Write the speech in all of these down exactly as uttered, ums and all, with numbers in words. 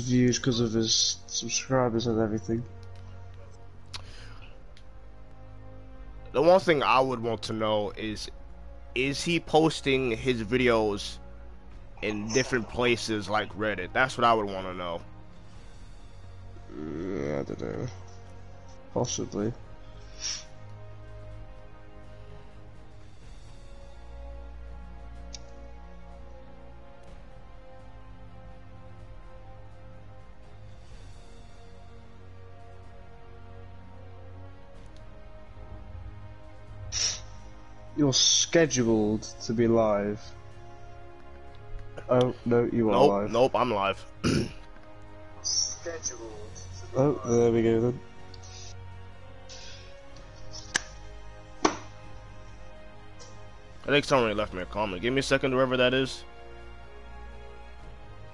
views because of his subscribers and everything. The one thing I would want to know is, is he posting his videos in different places like Reddit? That's what I would want to know. Yeah, I don't know. Possibly. You're scheduled to be live. Oh, no, you are nope, live. Nope, I'm live. Scheduled to be oh, live. There we go then. I think somebody left me a comment. Give me a second, whoever that is.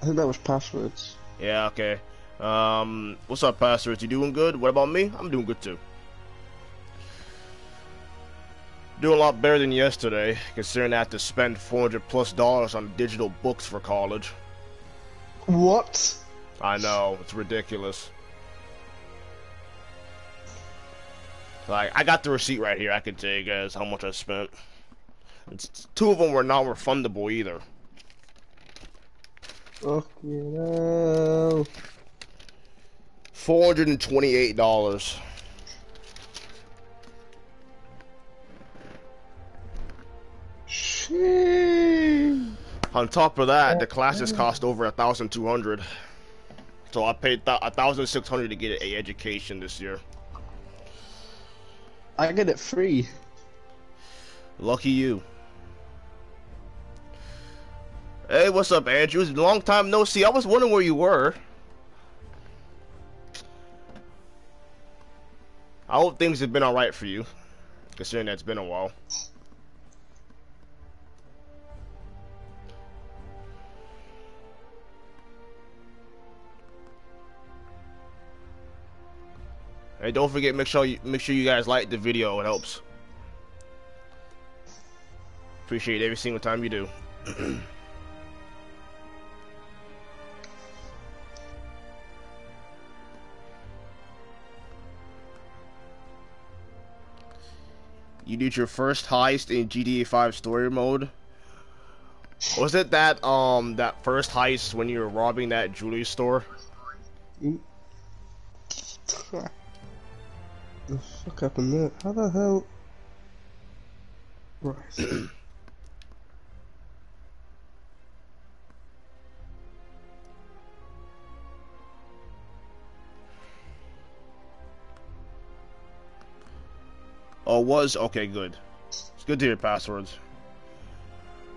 I think that was Passwords. Yeah, okay. Um, what's up, Passwords? You doing good? What about me? I'm doing good too. Doing a lot better than yesterday, considering I had to spend four hundred plus dollars on digital books for college. What? I know, it's ridiculous. Like, I got the receipt right here. I can tell you guys how much I spent. It's, two of them were not refundable either. Fuck you, no. four hundred twenty-eight dollars. On top of that, the classes cost over a thousand two hundred, so I paid a thousand six hundred to get a education this year. I get it free. Lucky you. Hey, what's up, Andrew? Long time no see. I was wondering where you were. I hope things have been all right for you, considering that's been a while. Hey, don't forget, make sure you make sure you guys like the video. It helps. Appreciate it every single time you do. You did your first heist in G T A five story mode. Was it that um that first heist when you were robbing that jewelry store? The fuck happened there? How the hell? Right. Oh, was? Okay, good. It's good to hear, Passwords.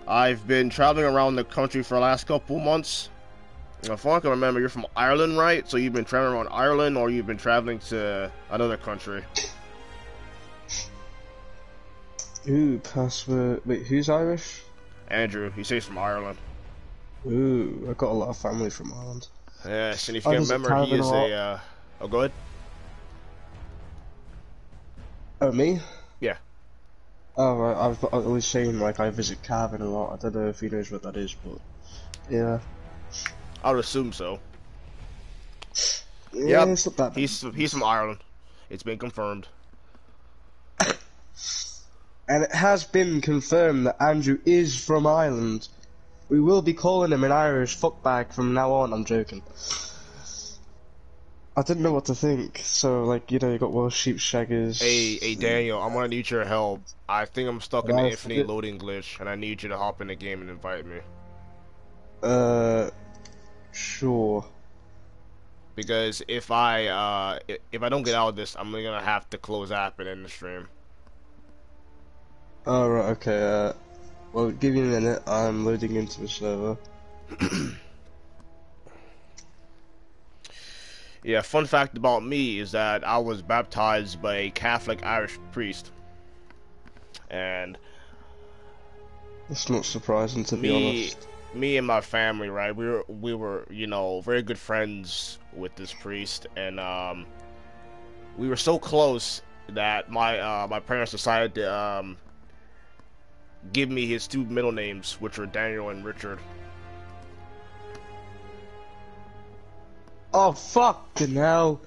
I've been traveling around the country for the last couple months. If I can remember, you're from Ireland, right? So you've been traveling around Ireland, or you've been traveling to another country? Ooh, Password. Wait, who's Irish? Andrew. He says from Ireland. Ooh, I got a lot of family from Ireland. Yes, and if you I can remember, he is a... Uh... Oh, go ahead. Oh, me? Yeah. Oh, right. I was always saying, like, I visit Cavan a lot. I don't know if he knows what that is, but... Yeah. I would assume so. Yeah, yep. That he's he's from Ireland. It's been confirmed. And it has been confirmed that Andrew is from Ireland. We will be calling him an Irish fuckbag from now on. I'm joking. I didn't know what to think. So, like, you know, you got Welsh sheep shaggers. Hey, hey, Daniel, I'm gonna need your help. I think I'm stuck in the infinite loading glitch, and I need you to hop in the game and invite me. Uh. Sure. Because if I uh if I don't get out of this, I'm gonna have to close app and end the stream. Oh right, okay. Uh, well, give me a minute. I'm loading into the server. Yeah. Fun fact about me is that I was baptized by a Catholic Irish priest, and it's not surprising to me, be honest. Me and my family, right? We were, we were, you know, very good friends with this priest, and um, we were so close that my uh, my parents decided to um, give me his two middle names, which were Daniel and Richard. Oh, fucking hell.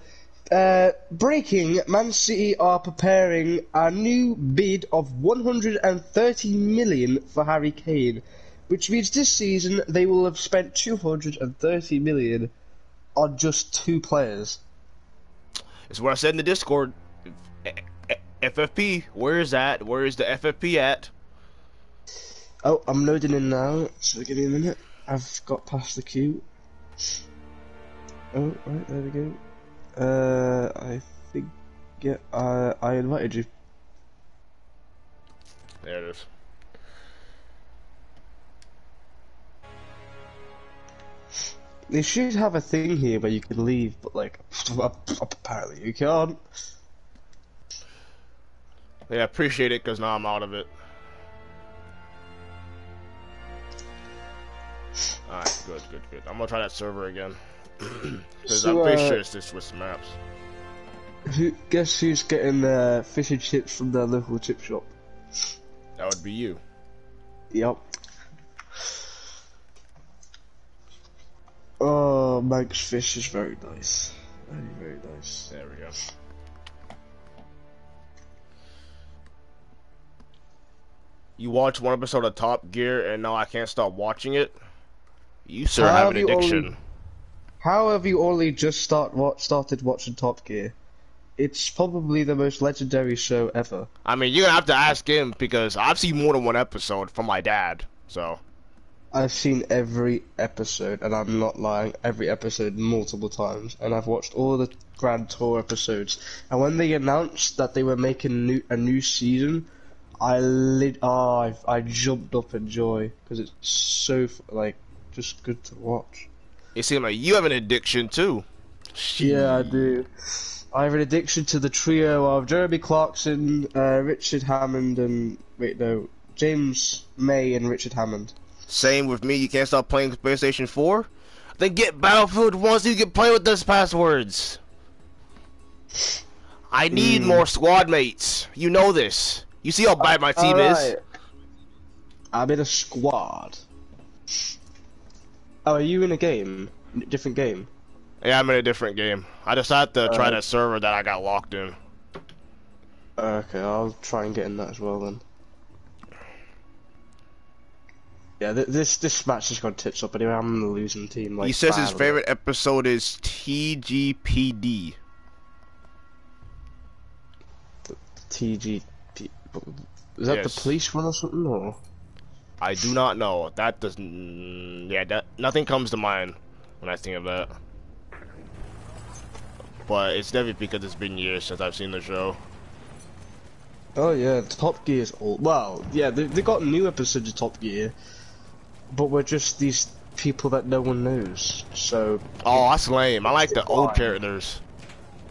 Uh, breaking, Man City are preparing a new bid of one hundred thirty million dollars for Harry Kane, which means this season they will have spent two hundred thirty million dollars on just two players. It's what I said in the Discord. F F P, where is that? Where is the F F P at? Oh, I'm loading in now, so give me a minute. I've got past the queue. Oh, right, there we go. Uh, I think, yeah, uh, I invited you. There it is. They should have a thing here where you can leave, but like, apparently you can't. Yeah, I appreciate it, because now I'm out of it. Alright, good, good, good. I'm gonna try that server again. Because so, I'm pretty uh, sure it's this with maps. Who, guess who's getting their uh, fish and chips from their local chip shop? That would be you. Yep. Oh, Mike's fish is very nice. Very, very nice. There we go. You watched one episode of Top Gear and now I can't stop watching it? You sir how have an addiction. Only, how have you only just start what started watching Top Gear? It's probably the most legendary show ever. I mean, you're gonna have to ask him because I've seen more than one episode from my dad, so. I've seen every episode, and I'm not lying, every episode multiple times, and I've watched all the Grand Tour episodes. And when they announced that they were making new, a new season, I lit. Oh, I, I jumped up in joy because it's so like just good to watch. It seems like you have an addiction too. Jeez. Yeah, I do. I have an addiction to the trio of Jeremy Clarkson, uh, Richard Hammond, and wait no, James May and Richard Hammond. Same with me. You can't stop playing with PlayStation four. Then get Battlefield one so you can play with those passwords. I need mm. more squad mates. You know this. You see how bad my team right. is? I'm in a squad. Oh, are you in a game? Different game? Yeah, I'm in a different game. I decided to uh, try that server that I got locked in. Okay, I'll try and get in that as well then. Yeah, th this this match has gone tips up anyway. I'm the losing team. Like, he says his favorite episode is T G P D. T G P D. Is that yes. the police one or something? Or? I do not know. That doesn't. Yeah, that nothing comes to mind when I think of that. But it's definitely because it's been years since I've seen the show. Oh yeah, Top Gear is old. Well, yeah, they they got new episodes of Top Gear, but we're just these people that no one knows. So. Oh, that's lame. I like the old characters.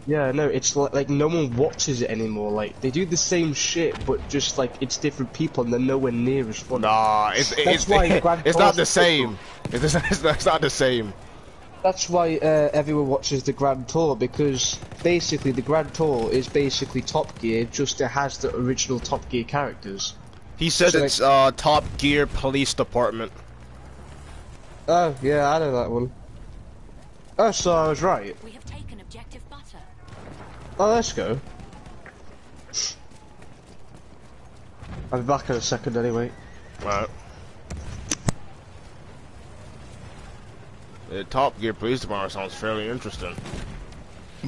Yeah, no, it's like, like no one watches it anymore. Like they do the same shit, but just like it's different people, and they're nowhere near as funny. Nah, it's it's, it's, it's not the same. It's, it's, not, it's not the same. That's why uh, everyone watches the Grand Tour because basically the Grand Tour is basically Top Gear, just it has the original Top Gear characters. He says so it's like, uh, Top Gear Police Department. Oh yeah, I know that one. Oh, so I was right. We have taken objective. Oh, let's go. I'll be back in a second anyway. Right. The Top Gear Police Department sounds fairly interesting. I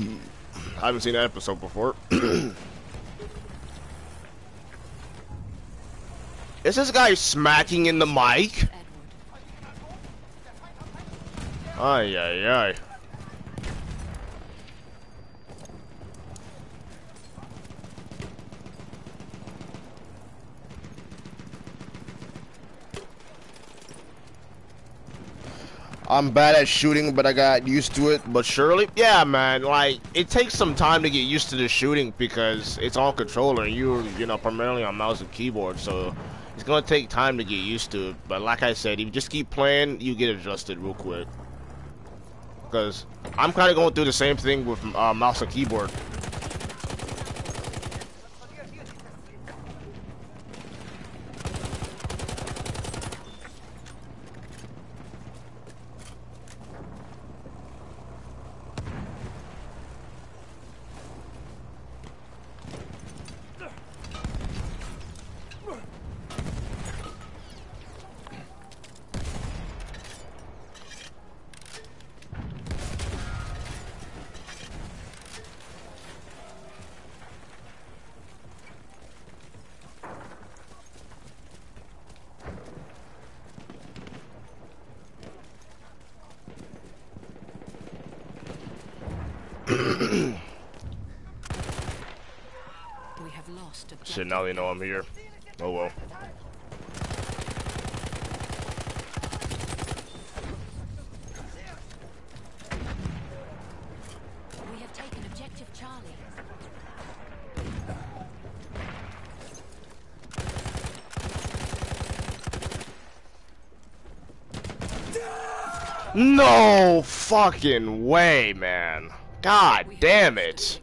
haven't seen that episode before. Is this guy smacking in the mic? Ay, ay, ay. I'm bad at shooting, but I got used to it. But surely, yeah, man. Like it takes some time to get used to the shooting because it's on controller. And you're, you know, primarily on mouse and keyboard, so it's gonna take time to get used to it. But like I said, if you just keep playing, you get adjusted real quick. Because I'm kind of going through the same thing with uh, mouse and keyboard. We have lost a shit, now they know I'm here. Oh well. We have taken objective Charlie. No fucking way, man. God damn it.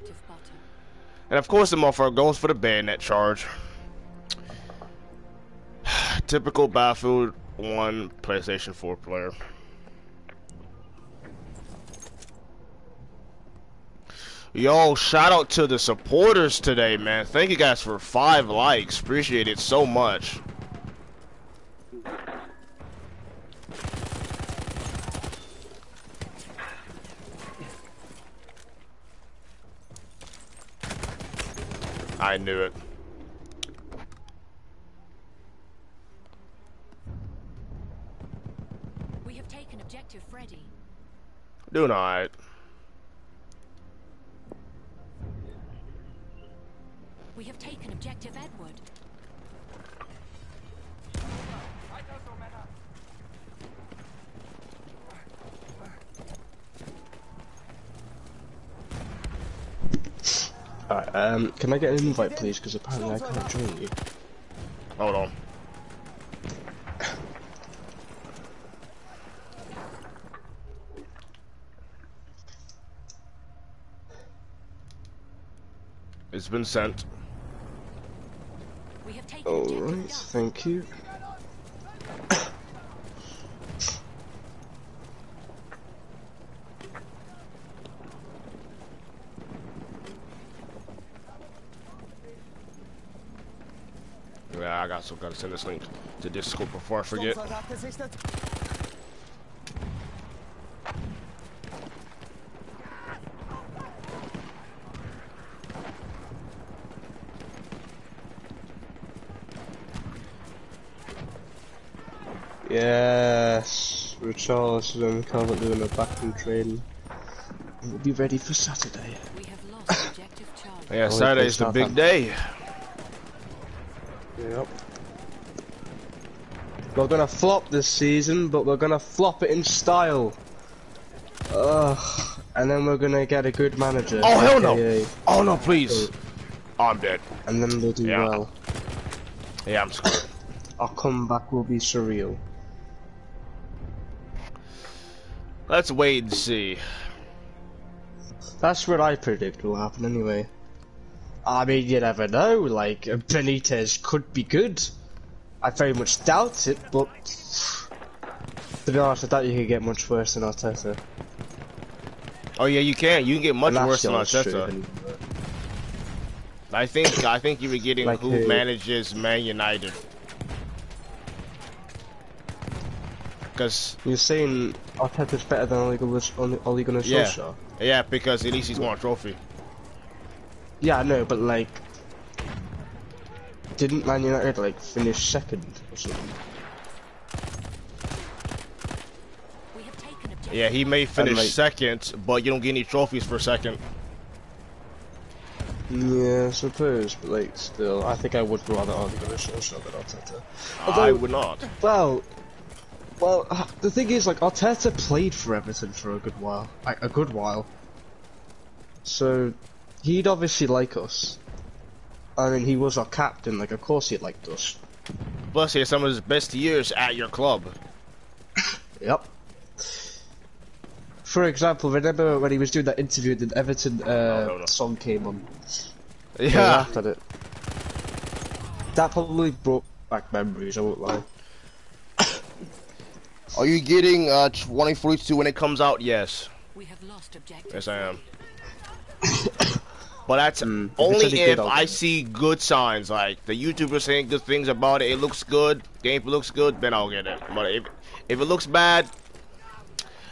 And of course the motherfucker goes for the bayonet charge. Typical Battlefield one PlayStation four player. Yo, shout out to the supporters today, man. Thank you guys for five likes. Appreciate it so much. I knew it. We have taken objective Freddy. Doing all right. We have taken objective Edward. Alright, um, can I get an invite, please? Because apparently I can't join you. Hold on. It's been sent. Alright, thank you. I got so gotta send this link to Discord before I forget. Yes, Richarlison is on the carpet doing a backroom training. We'll be ready for Saturday. We have lost objective Charlie. Yeah, Saturday's the big day. Yep. We're gonna flop this season, but we're gonna flop it in style. Ugh. And then we're gonna get a good manager. Oh hell no! Oh no, please! Oh, I'm dead. And then we'll do yeah. well. Yeah, I'm screwed. Our comeback will be surreal. Let's wait and see. That's what I predict will happen anyway. I mean, you never know, like, Benitez could be good. I very much doubt it, but... to be honest, I doubt you can get much worse than Arteta. Oh yeah, you can. You can get much worse than Arteta. I think, I think you were getting like who, who manages Man United. Because... you're saying Arteta's better than Ole Gunnar Solskjaer? Yeah. yeah, because at least he's won a trophy. Yeah, I know, but like, didn't Man United like finish second or something? We have taken a yeah, he may finish like, second, but you don't get any trophies for second. Yeah, I suppose, but like, still, I think I would rather argue with Solskjaer than Arteta. Although, I would not. Well, well, the thing is, like, Arteta played for Everton for a good while, like, a good while. So. He'd obviously like us. I mean, he was our captain, like, of course he liked us. Plus, he had some of his best years at your club. Yep. For example, remember when he was doing that interview and Everton uh, no, no, no. song came on? Yeah. He laughed at it. That probably brought back memories, I won't lie. Are you getting uh, twenty forty-two when it comes out? Yes. We have lost objective. Yes, I am. But that's mm, only if, if I see good signs, like the YouTuber saying good things about it, it looks good, gameplay looks good, then I'll get it. But if, if it looks bad,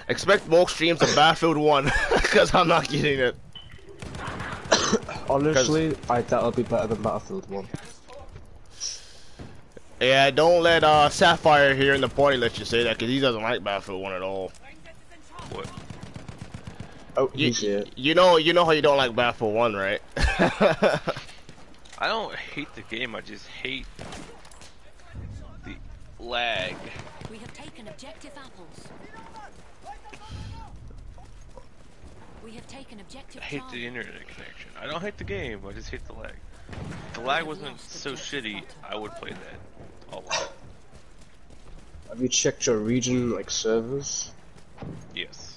expect more streams of Battlefield one, because I'm not getting it. Honestly, I doubt it'll be better than Battlefield one. Yeah, don't let uh, Sapphire here in the party let you say that, because he doesn't like Battlefield one at all. But Oh, you, you know, you know how you don't like Battlefield one, right? I don't hate the game. I just hate the lag. We have taken objective apples. We have taken objective. I hate the internet connection. I don't hate the game. I just hate the lag. If the lag wasn't so shitty, I would play that a lot. Have you checked your region, like servers? Yes.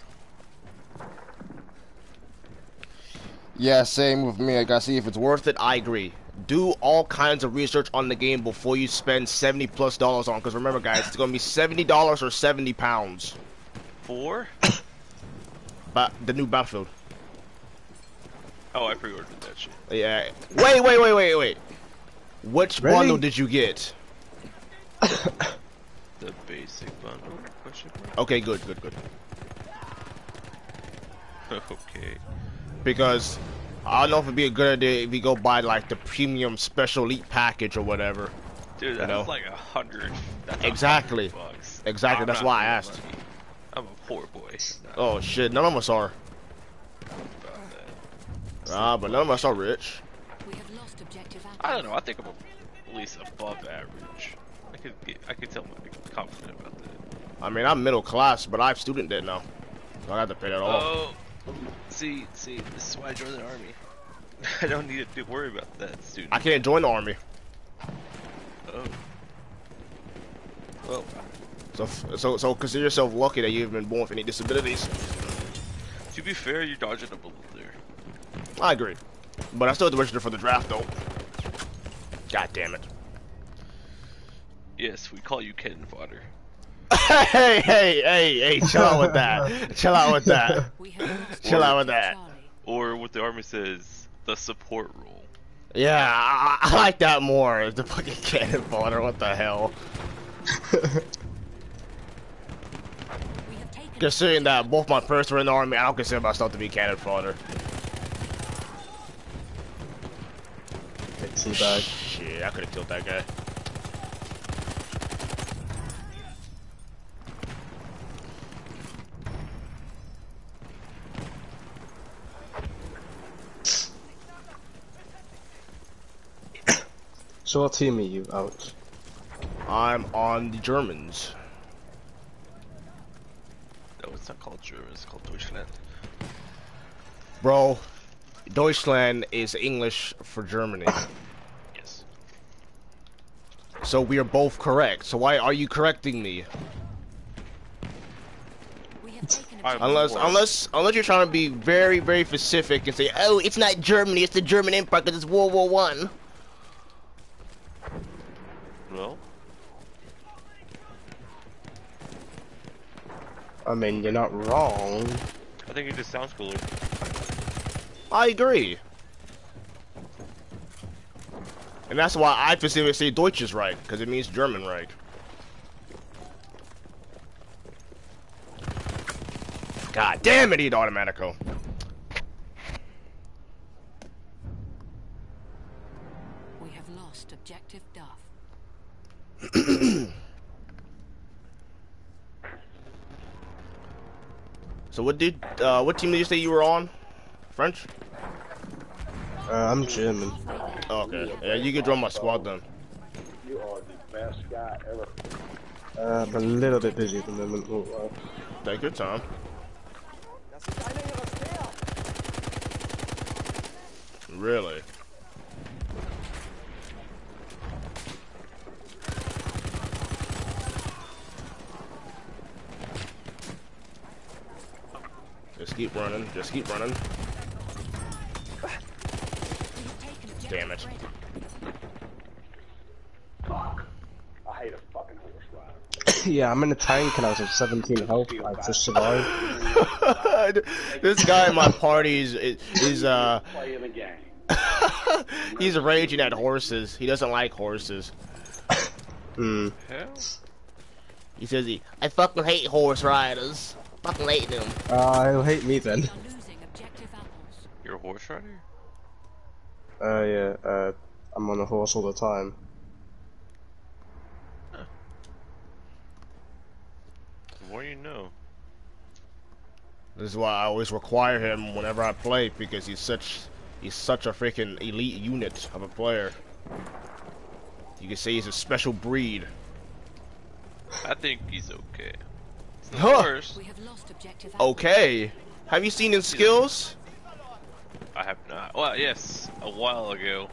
Yeah, same with me. I gotta see if it's worth it. I agree. Do all kinds of research on the game before you spend seventy plus dollars on, because remember guys, it's gonna be seventy dollars or seventy pounds. For? But the new Battlefield. Oh, I pre-ordered that shit. Yeah. Wait, wait, wait, wait, wait. Which really? bundle did you get? The basic bundle? Question mark? Okay, good, good, good. Okay. Because I don't know if it'd be a good idea if we go buy like the premium special elite package or whatever. Dude, that was like a hundred. Exactly. Bucks. Exactly. I'm That's why I asked. Money. I'm a poor boy. Not oh shit! None of us are. Ah, but none of us are rich. We have lost objective. I don't know. I think I'm at least above average. I could get. I could tell I'm confident about that. I mean, I'm middle class, but I have student debt now, so I have to pay that off. Oh. See, see, this is why I joined the army. I don't need to worry about that, student. I can't join the army. Oh. Well. So, so, so consider yourself lucky that you've been born with any disabilities. To be fair, you're dodging a bullet there. I agree, but I still have to register for the draft, though. God damn it. Yes, we call you cannon fodder. hey, hey, hey, hey, chill out with that. chill out with that. chill out with that. Or what the army says, the support rule. Yeah, I, I like that more. The fucking cannon fodder, what the hell? Considering that both my parents were in the army, I don't consider myself to be cannon fodder. Shit, I could have killed that guy. So what team are you out? I'm on the Germans. No, it's not called Germans, it's called Deutschland. Bro, Deutschland is English for Germany. Yes. So we are both correct. So why are you correcting me? Unless, unless, unless you're trying to be very, very specific and say, oh, it's not Germany, it's the German Empire because it's World War One. Well, I mean, you're not wrong. I think it just sounds cooler. I agree, and that's why I specifically say Deutsch is right, because it means German right. God damn it, eat automatico. We have lost objective Duff. So what did uh, what team did you say you were on? French? Uh, I'm German. Oh, okay. Yeah, you can join my squad then. You are the best guy ever. Uh, I'm a little bit busy at the moment. Oh, uh, Take your time. Really? Just keep running, just keep running. Damn it. Fuck. I hate a fucking horse ride. Yeah, I'm in a tank and I was at seventeen health. I just survived. This guy in my party is, is uh... he's raging at horses. He doesn't like horses. Hmm. He says he, I fucking hate horse riders. Fucking hate them. Uh, he'll hate me then. You're a horse rider? Uh, yeah, uh, I'm on a horse all the time. Huh. The more you know. This is why I always require him whenever I play, because he's such he's such a freaking elite unit of a player. You could say he's a special breed. I think he's okay. It's the huh. First. We have lost objective. Okay. Have you seen his skills? I have not. Well, yes, a while ago.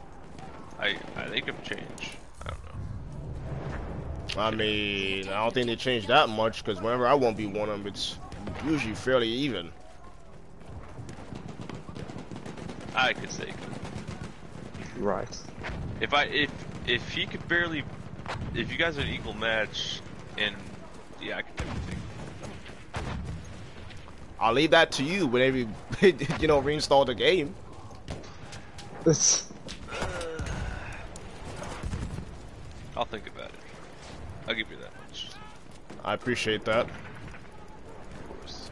I I think I've changed. I don't know. I mean, I don't think they changed that much, because whenever I won't be one of them, it's usually fairly even. I could say. Right. If I if if he could barely, if you guys are an equal match, and yeah, I could definitely. I'll leave that to you whenever you, you know, reinstall the game. I'll think about it. I'll give you that much. I appreciate that. Of course.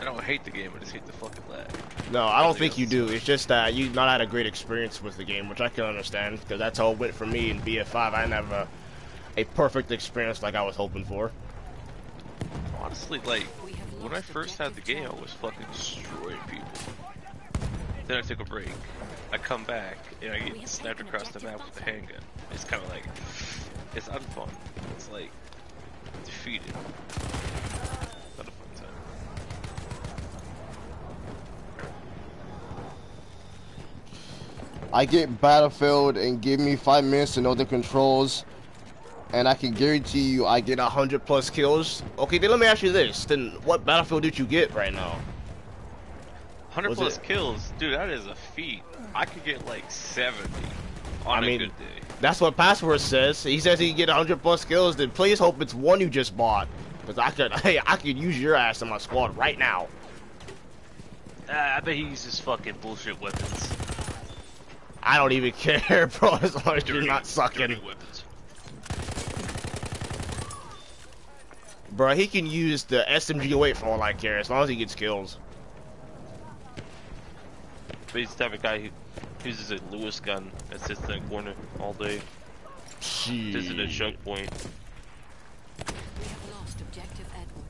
I don't hate the game, I just hate the fucking lag. No, I don't think you do. It's just that you've not had a great experience with the game, which I can understand, because that's how it went for me in B F five. I never... a perfect experience like I was hoping for. Honestly, like, when I first had the game, I was fucking destroying people. Then I took a break. I come back, and I get snapped across the map with the handgun. It's kind of like, it's unfun. It's like, defeated. Not a fun time. I get Battlefield and give me five minutes to know the controls, and I can guarantee you I get one hundred plus kills. Okay, then let me ask you this. Then what Battlefield did you get right now? one hundred plus kills? Dude, that is a feat. I could get like seventy on I mean, a good day. That's what Password says. He says he can get one hundred plus kills. Then please hope it's one you just bought. Because I could, hey, I could use your ass in my squad right now. Uh, I bet he uses fucking bullshit weapons. I don't even care, bro, as long as dirty, you're not sucking. Bro, he can use the S M G oh eight for all I care, as long as he gets kills. But he's the type of guy who uses a Lewis gun and sits in the corner all day. Jeez. This is a choke point. We have lost objective Edward.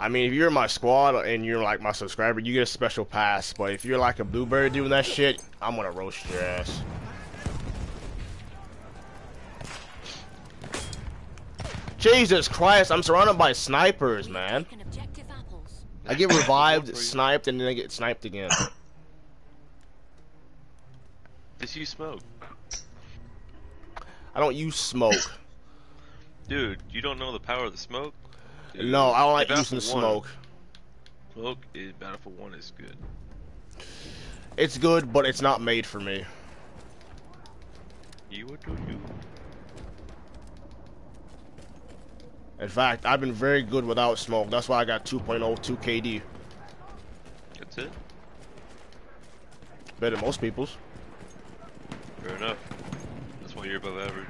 I mean, if you're in my squad and you're like my subscriber, you get a special pass. But if you're like a blueberry doing that shit, I'm gonna roast your ass. Jesus Christ, I'm surrounded by snipers, man. I get revived, sniped, and then I get sniped again. Did you smoke? I don't use smoke. Dude, you don't know the power of the smoke? Dude, no, I don't like using the smoke. Smoke in Battlefield one is good. It's good, but it's not made for me. You would do you. In fact, I've been very good without smoke. That's why I got two point oh two K D. That's it? Better than most people's. Fair enough. That's why you're above average.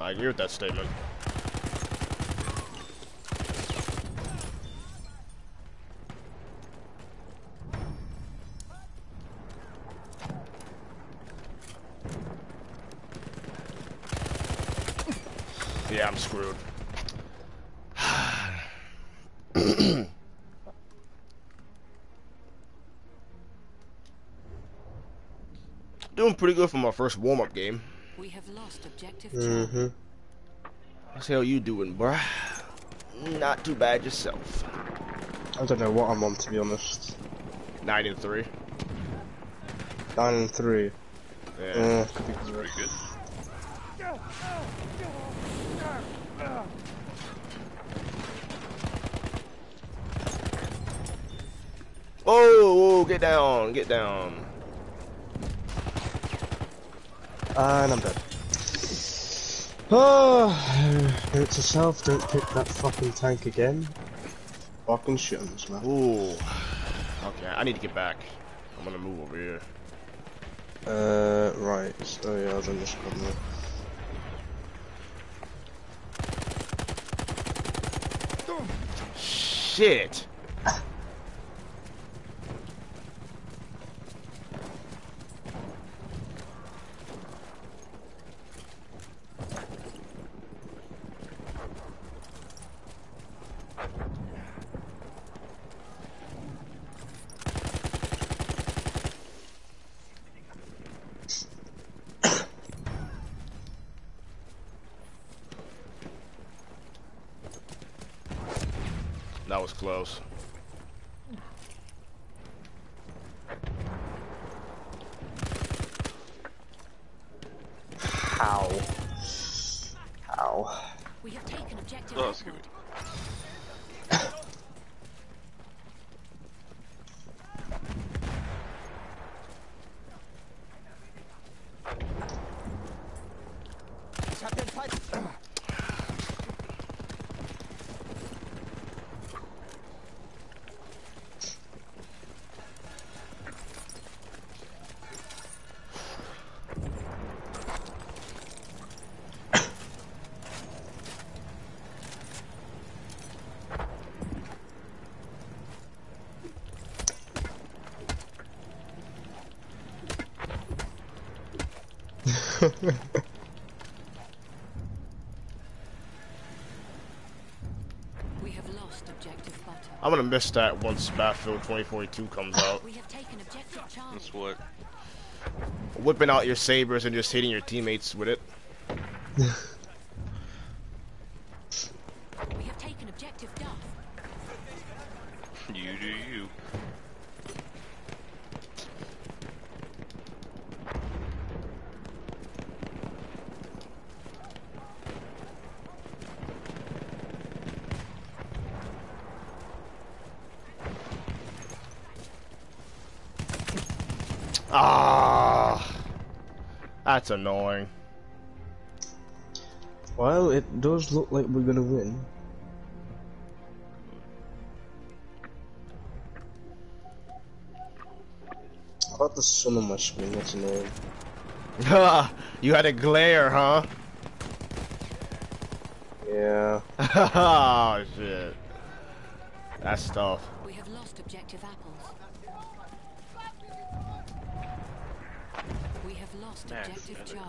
I agree with that statement. Yeah, I'm screwed. Doing pretty good for my first warm-up game. We have lost objective. Mm-hmm. How's the hell you doing, bruh? Not too bad yourself. I don't know what I'm on, to be honest. Nine and three. Nine and three. Yeah, uh, I think it's very good. Oh, oh, get down, get down. And I'm dead. Oh, it's yourself, don't pick that fucking tank again. Fucking shit on this map. Ooh. Okay, I need to get back. I'm gonna move over here. Uh, right. So yeah, I was in this corner. Shit! That was close. How? How? We have taken objective. Oh, excuse me. We have lost objective butter. I'm gonna miss that once Battlefield twenty forty-two comes out. We have taken objective charge. That's what. Whipping out your sabers and just hitting your teammates with it. We have taken objective Duff. You do you. Ah, that's annoying. Well, it does look like we're gonna win. I got the sun on my screen, that's annoying. You had a glare, huh? Yeah. Oh, shit. That's tough. We have lost objective apples. We have lost objective charge.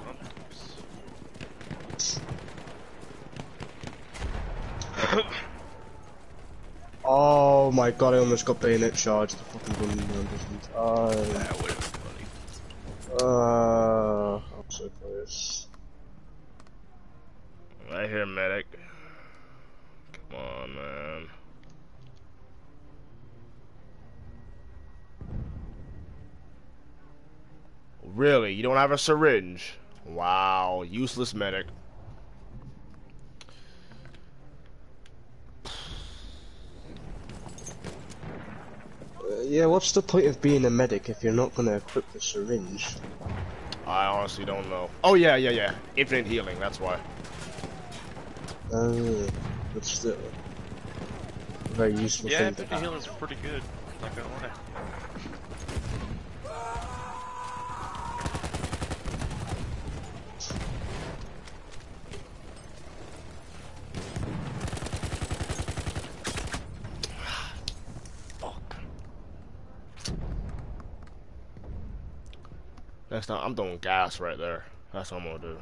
Oh my god, I almost got bayonet charge. The fucking gun didn't. Oh. That would have been funny. Uh, I'm so close. Right here, medic. Come on, man. Really? You don't have a syringe? Wow, useless medic. Uh, yeah, what's the point of being a medic if you're not gonna equip the syringe? I honestly don't know. Oh yeah, yeah, yeah. Infinite healing, that's why. Oh, uh, but still. Very useful yeah, thing to have. Yeah, infinite healing's pretty good. Not gonna lie. That's not, I'm throwing gas right there. That's what I'm gonna do.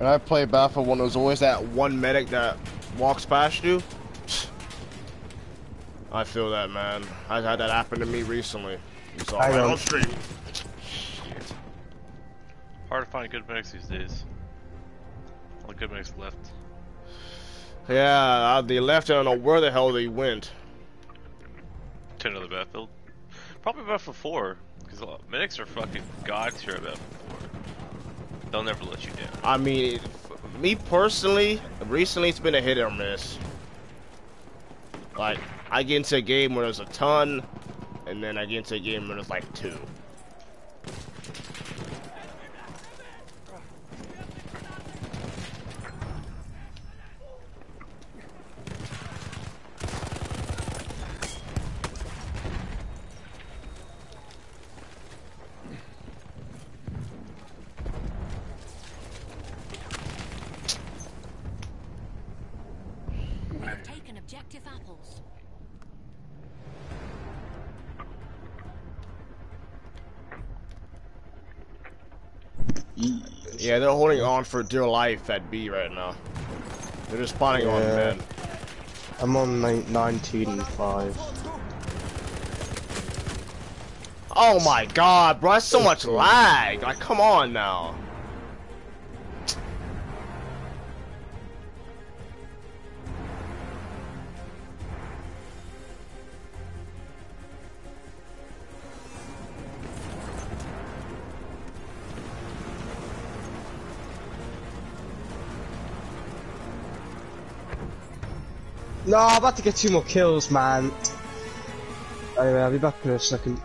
And I play Battlefield one, there's always that one medic that walks past you. I feel that, man. I had that happen to me recently. You saw it on stream. Hard to find good medics these days. All good medics left. Yeah, uh, they left. I don't know where the hell they went. To another Battlefield. Probably Battlefield four, because medics are fucking god tier at Battlefield four. They'll never let you down. I mean, me personally, recently it's been a hit or miss. Like, I get into a game where there's a ton, and then I get into a game where there's like two. Objective apples. Yeah, they're holding on for dear life at B right now. They're just spawning yeah. on men. I'm on nineteen and five. Oh my god, bro, that's so much lag. Like, come on now. No, I'm about to get two more kills, man. Anyway, I'll be back in a second.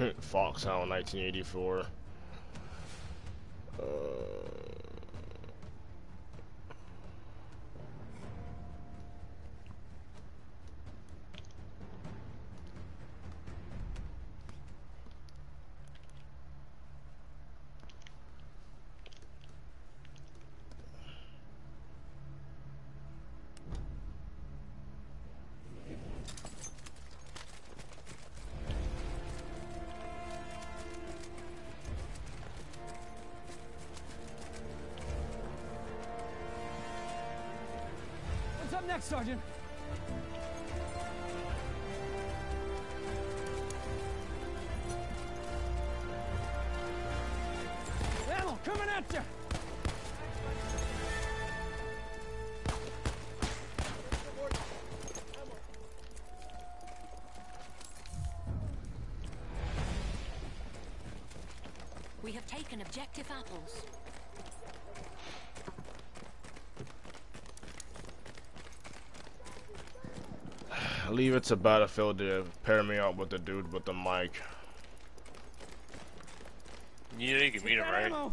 Alright. Foxhound nineteen eighty-four. Uh... Sergeant. Ammo coming at you. We have taken objective apples. Leave it to Battlefield to pair me up with the dude with the mic. Yeah, you can mute him, right? Uh,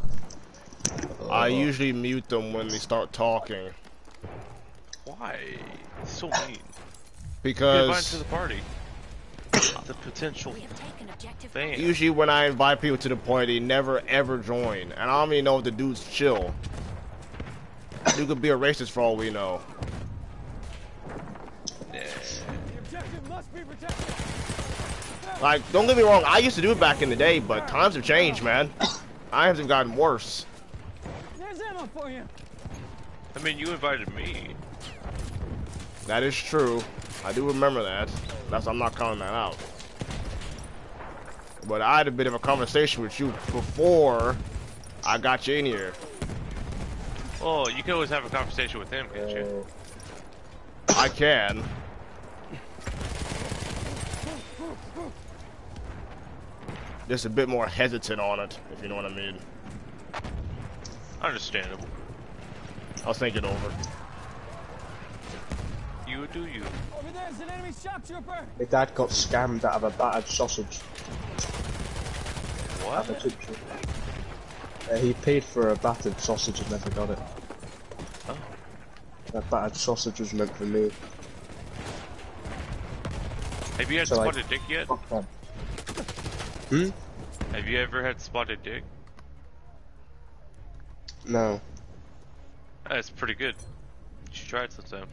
I usually mute them when they start talking. Why? It's so mean. Because invite to the party. The potential thing. Usually when I invite people to the party, they never ever join, and I don't even know if the dude's chill. You could be a racist for all we know. Like, don't get me wrong, I used to do it back in the day, but times have changed, man. Times have gotten worse. There's ammo for you. I mean, you invited me. That is true. I do remember that. That's I'm not counting that out. But I had a bit of a conversation with you before I got you in here. Oh, you can always have a conversation with him, can't you? I can. Just a bit more hesitant on it, if you know what I mean. Understandable. I'll think it over. You do you. Over there's an enemy shopkeeper. My dad got scammed out of a battered sausage. What? Uh, he paid for a battered sausage and never got it. Huh? That battered sausage was meant for me. Have you had so spotted dick yet? Hmm? Have you ever had spotted dick? No. That's pretty good. You should try it sometime.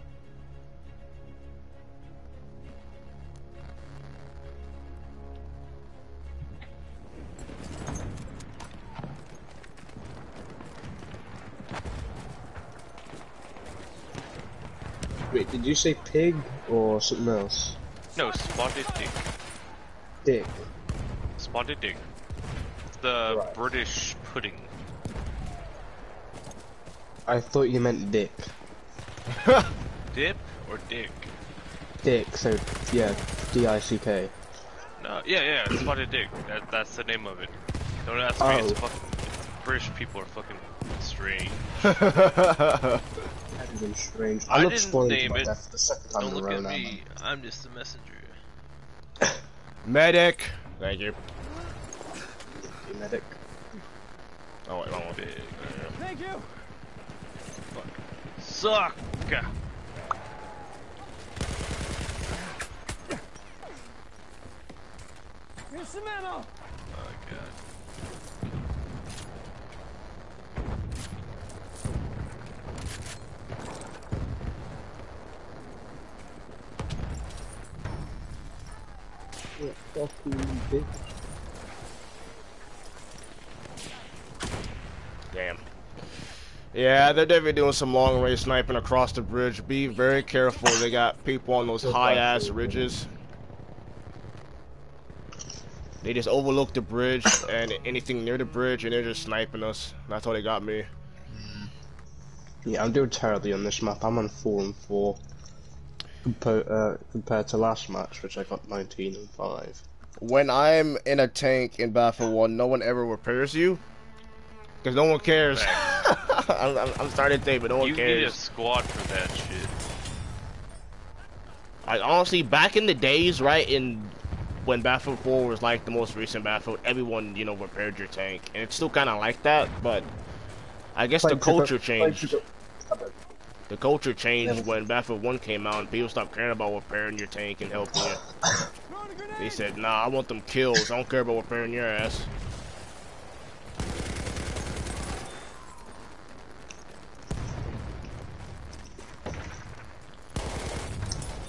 Wait, did you say pig or something else? No, spotted dick. Dick. Spotted dick. the right. British pudding. I thought you meant dip. Dip or dick? Dick, so yeah, D I C K. No, yeah, yeah, it's spotted dick. That, that's the name of it. Don't ask me, oh. it's fucking, it's British people are fucking strange. That is been strange. I, I look spoiled to my death the second time in a row now. Don't look at me, I'm just the messenger. Medic! Thank you. Thank you, medic. Oh, wait, wrong one. Big. Thank you! Fuck. Suck! Here's the memo! Oh, God. What fucking bitch. Damn. Yeah, they're definitely doing some long range sniping across the bridge. Be very careful. They got people on those high-ass ridges. They just overlook the bridge and anything near the bridge, and they're just sniping us. That's how they got me. Yeah, I'm doing terribly on this map. I'm on four and four compared, uh, compared to last match, which I got nineteen and five. When I'm in a tank in Battlefield one, no one ever repairs you, because no one cares. I'm, I'm, I'm starting to think, but no one you cares. You need a squad for that shit. I honestly, back in the days, right in. When Battlefield four was like the most recent Battlefield, everyone, you know, repaired your tank. And it's still kind of like that, but I guess the culture changed. The culture changed when Battlefield one came out and people stopped caring about repairing your tank and helping you. They said, nah, I want them kills. I don't care about repairing your ass.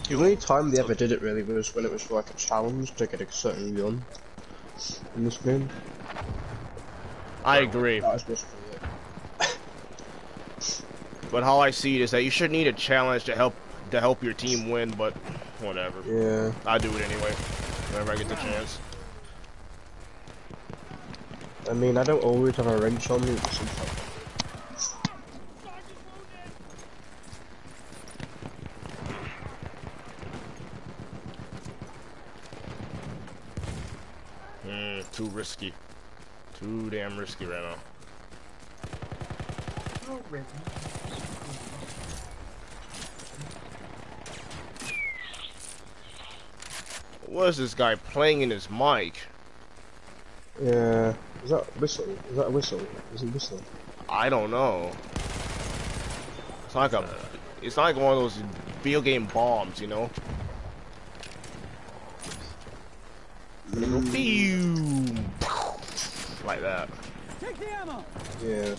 The only time they ever did it really was when it was like a challenge to get a certain gun in this game. I agree. That was basically it. But how I see it is that you should need a challenge to help to help your team win, but whatever. Yeah. I do it anyway, whenever I get the chance. I mean, I don't always have a wrench on me, but sometimes. Too risky. Too damn risky right now. What is this guy playing in his mic? Yeah. Is that a whistle? Is that a whistle? Is it whistle? I don't know. It's like a. It's like one of those video game bombs, you know. Mm. Like that. Take the ammo. Yeah.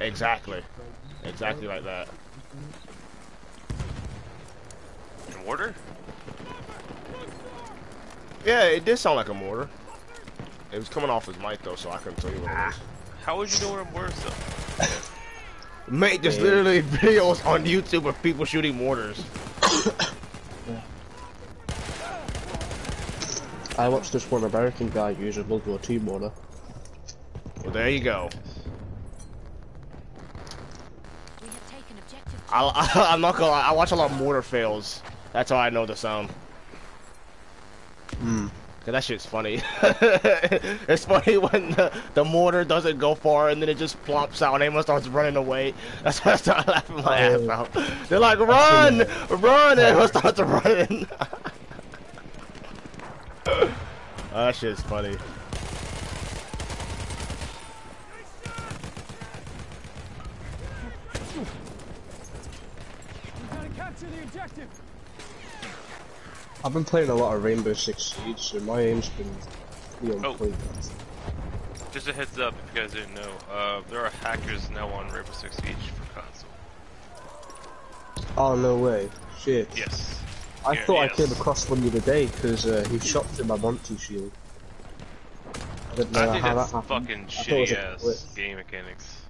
Exactly. Exactly like that. A mortar? Yeah, it did sound like a mortar. It was coming off his mic though, so I couldn't tell you what it was. How would you know what a mortar is? Mate, there's literally videos on YouTube of people shooting mortars. I watched this one American guy use a World War Two mortar. Well, there you go. We have taken objective. I, I, I'm not gonna lie, I watch a lot of mortar fails. That's how I know the sound. Hmm. Cause that shit's funny. It's funny when the, the mortar doesn't go far and then it just plops out and everyone starts running away. That's why I start laughing my ass out. They're like, run! Run! And everyone starts running. Oh, that shit's funny. I've been playing a lot of Rainbow Six Siege, so my aim's been really on point. Just a heads up, if you guys didn't know, uh, there are hackers now on Rainbow Six Siege for console. Oh, no way. Shit. Yes. I yeah, thought yes. I came across one the other day because uh, he shot through my Monty shield. I don't know I think how that's that happened. Fucking shitty ass game mechanics.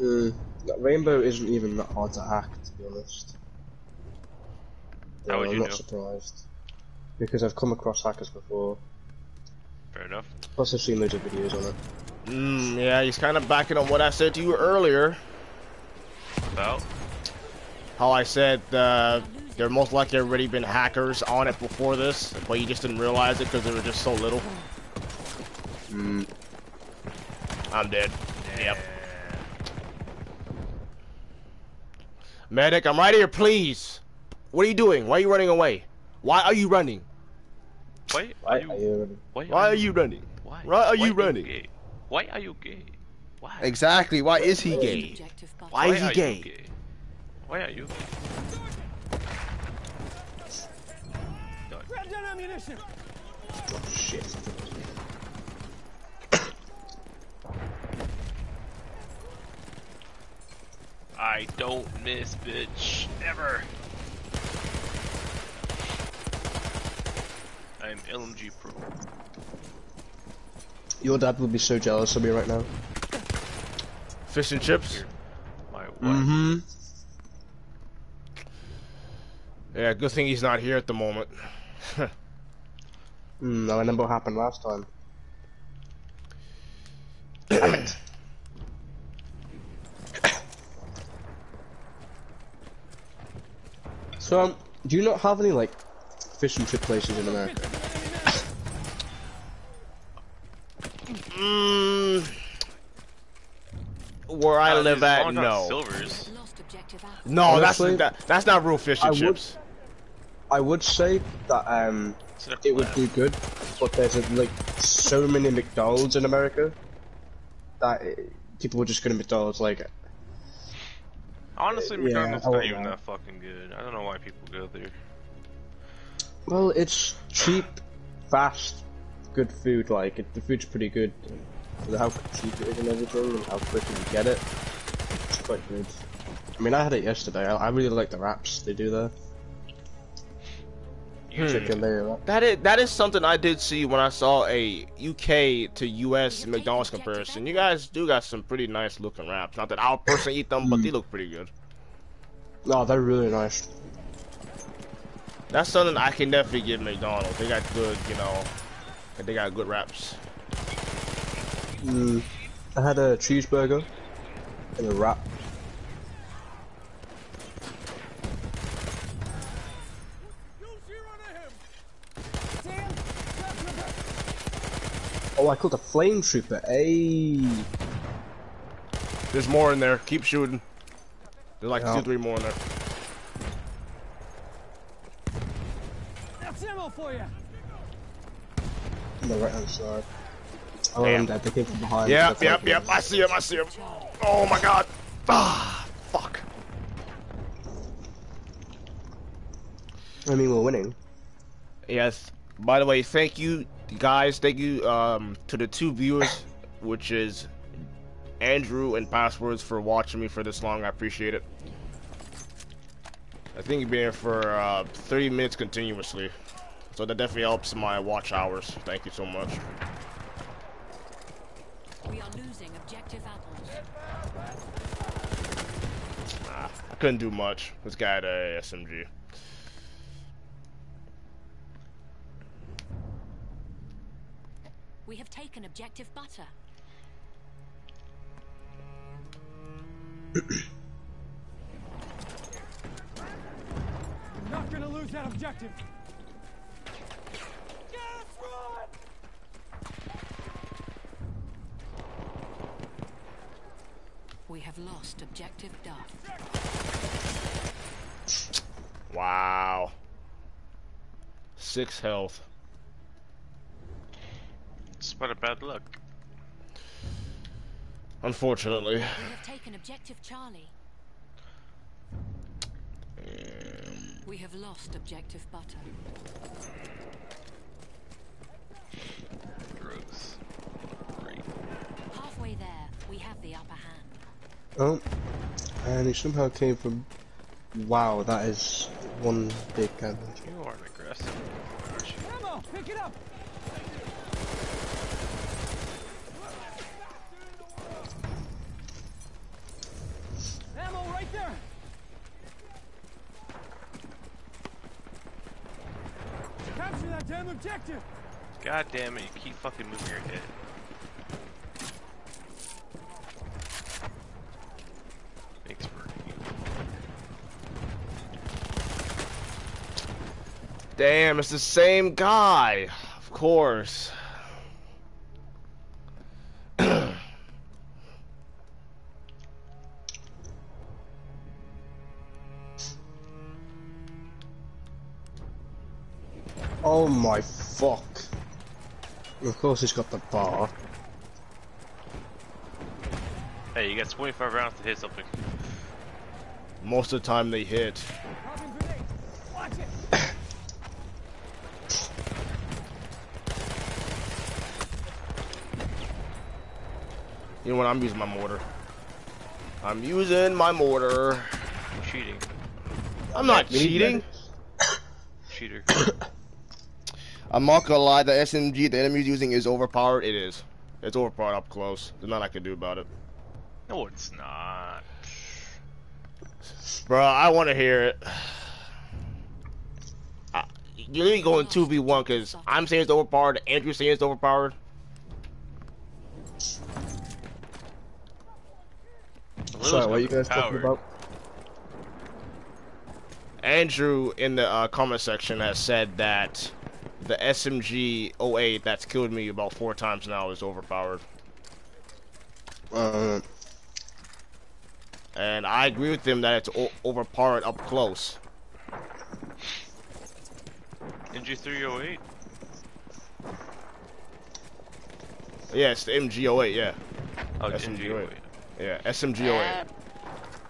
Mm, that Rainbow isn't even that hard to hack, to be honest. How yeah, would I'm you not know? Surprised. because I've come across hackers before. Fair enough. Plus I've seen loads of videos on it. Mm, yeah, he's kind of backing on what I said to you earlier. About? How I said uh, there most likely already been hackers on it before this, but you just didn't realize it because they were just so little. Mm. I'm dead. Yeah. Yep. Medic, I'm right here, please. What are you doing? Why are you running away? Why are you running? Why are you? Why are you running? Why are you running? Why are you gay? Why? Exactly. Why is he gay? Why is he gay? Why are you? Grab that ammunition. Oh shit. I don't miss, bitch. Ever. I am L M G pro. Your dad would be so jealous of me right now. Fish and chips? My wife. Mm-hmm. Yeah, good thing he's not here at the moment. mm, I remember what happened last time. So, um, do you not have any, like, fish and chip places in America? mm, where I uh, live at, no. Silvers. No, honestly, that's that, that's not real fish and I chips. Would, I would say that um, it would do good, but there's like so many McDonald's in America that it, people would just go to McDonald's like. Honestly, McDonald's yeah, not even know. that fucking good. I don't know why people go there. Well, it's cheap, fast, good food. Like it, the food's pretty good. And how cheap it is and everything, and how quick you get it. It's quite good. I mean, I had it yesterday. I, I really like the wraps they do there. Hmm. Chicken layer wrap. That is that is something I did see when I saw a U K to U S McDonald's comparison. You guys do got some pretty nice looking wraps. Not that I'll personally eat them, but they look pretty good. No, they're really nice. That's something I can definitely give McDonald's. They got good, you know, they got good wraps. Mm. I had a cheeseburger and a wrap. Oh, I called a flame trooper. Hey, there's more in there. Keep shooting. There's like yeah. two, three more in there. That's ammo for you. On the right hand side. Oh, I'm dead. They came from behind. Yep, yep, like yep. I see him. I see him. Oh my god. Ah, fuck. I mean, we're winning. Yes. By the way, thank you. Guys, thank you um, to the two viewers, which is Andrew and Passwords, for watching me for this long. I appreciate it. I think you've been here for uh, thirty minutes continuously, so that definitely helps my watch hours. Thank you so much. We are losing objective apples. Nah, I couldn't do much. This guy had a S M G. We have taken objective butter. I'm not gonna lose that objective. Yes, run! We have lost objective Duff. Wow. Six health. What a bad luck. Unfortunately. We have taken objective Charlie. Um. We have lost objective Butter. Gross. Great. Halfway there, we have the upper hand. Oh, and he somehow came from. Wow, that is one big gun. You aren't aggressive, aren't you? Ammo, pick it up. Damn objective. God damn it, you keep fucking moving your head. Thanks for you. Damn, it's the same guy. Of course. Oh my fuck. Of course he's got the bar. Hey, you got twenty-five rounds to hit something. Most of the time they hit. Watch it. You know what, I'm using my mortar. I'm using my mortar. Cheating. I'm not yeah, cheating. Cheater. I'm not gonna lie, the S M G the enemy's using is overpowered. It is. It's overpowered up close. There's nothing I can do about it. No, it's not. Bro, I want to hear it. I, you ain't going two v one because I'm saying it's overpowered. Andrew's saying it's overpowered. Sorry, what are you guys talking about? Andrew in the uh, comment section has said that the S M G oh eight that's killed me about four times now is overpowered. Uh, and I agree with him that it's o overpowered up close. M G three oh eight? Yeah, it's the M G oh eight, yeah. Oh, M G oh eight. Yeah, S M G oh eight.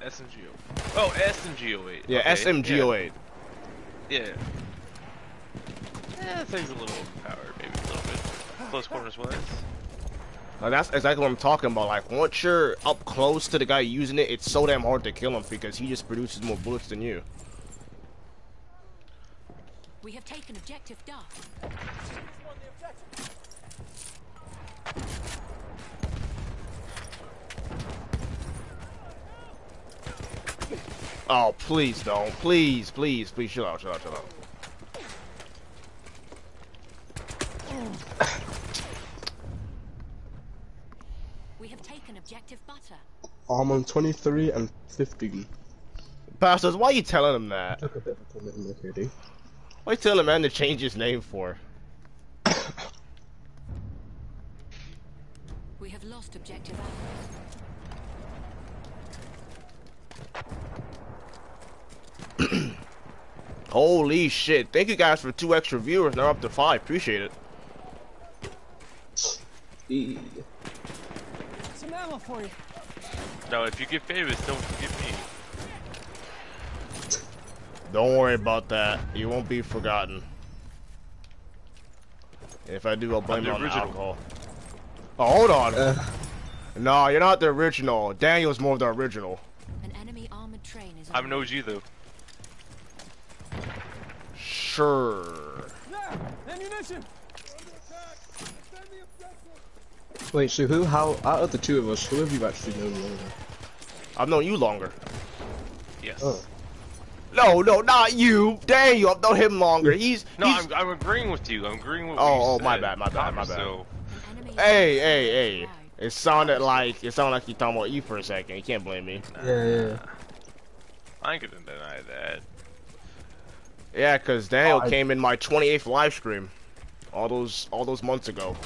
S M G oh eight. Oh, S M G oh eight. Yeah, okay. S M G oh eight. Yeah. yeah. Yeah, that thing's a little overpowered, maybe a little bit. Close quarters wise. Now that's exactly what I'm talking about. Like, once you're up close to the guy using it, it's so damn hard to kill him because he just produces more bullets than you. We have taken objective Duff. Oh, please don't. Please, please, please, chill out, chill out, chill out. We have taken objective Butter. I'm on twenty-three and fifteen. Bastards, why are you telling him that? Took a bit of a minute here, dude. Why are you telling a man to change his name for? We have lost objective Alpha. Holy shit! Thank you guys for two extra viewers. Now up to five. Appreciate it. E. Some ammo for you. No, if you get famous, don't forget me. Don't worry about that. You won't be forgotten. If I do, I'll blame it on alcohol. Oh, hold on. Uh. No, you're not the original. Daniel's more of the original. An enemy armored train is I'm an O G though. Sure. Yeah, ammunition. Wait, so who, how, out of the two of us, who have you actually known longer? I've known you longer. Yes. Oh. No, no, not you! Dang you, I've known him longer. He's. No, he's... I'm, I'm agreeing with you. I'm agreeing with oh, you. Oh, said. my bad, my bad, my bad. So... Hey, hey, hey. It sounded like, it sounded like you're talking about you for a second. You can't blame me. Nah. Yeah, yeah, yeah. I ain't gonna deny that. Yeah, because Daniel oh, I... came in my twenty-eighth live stream. All those, all those months ago.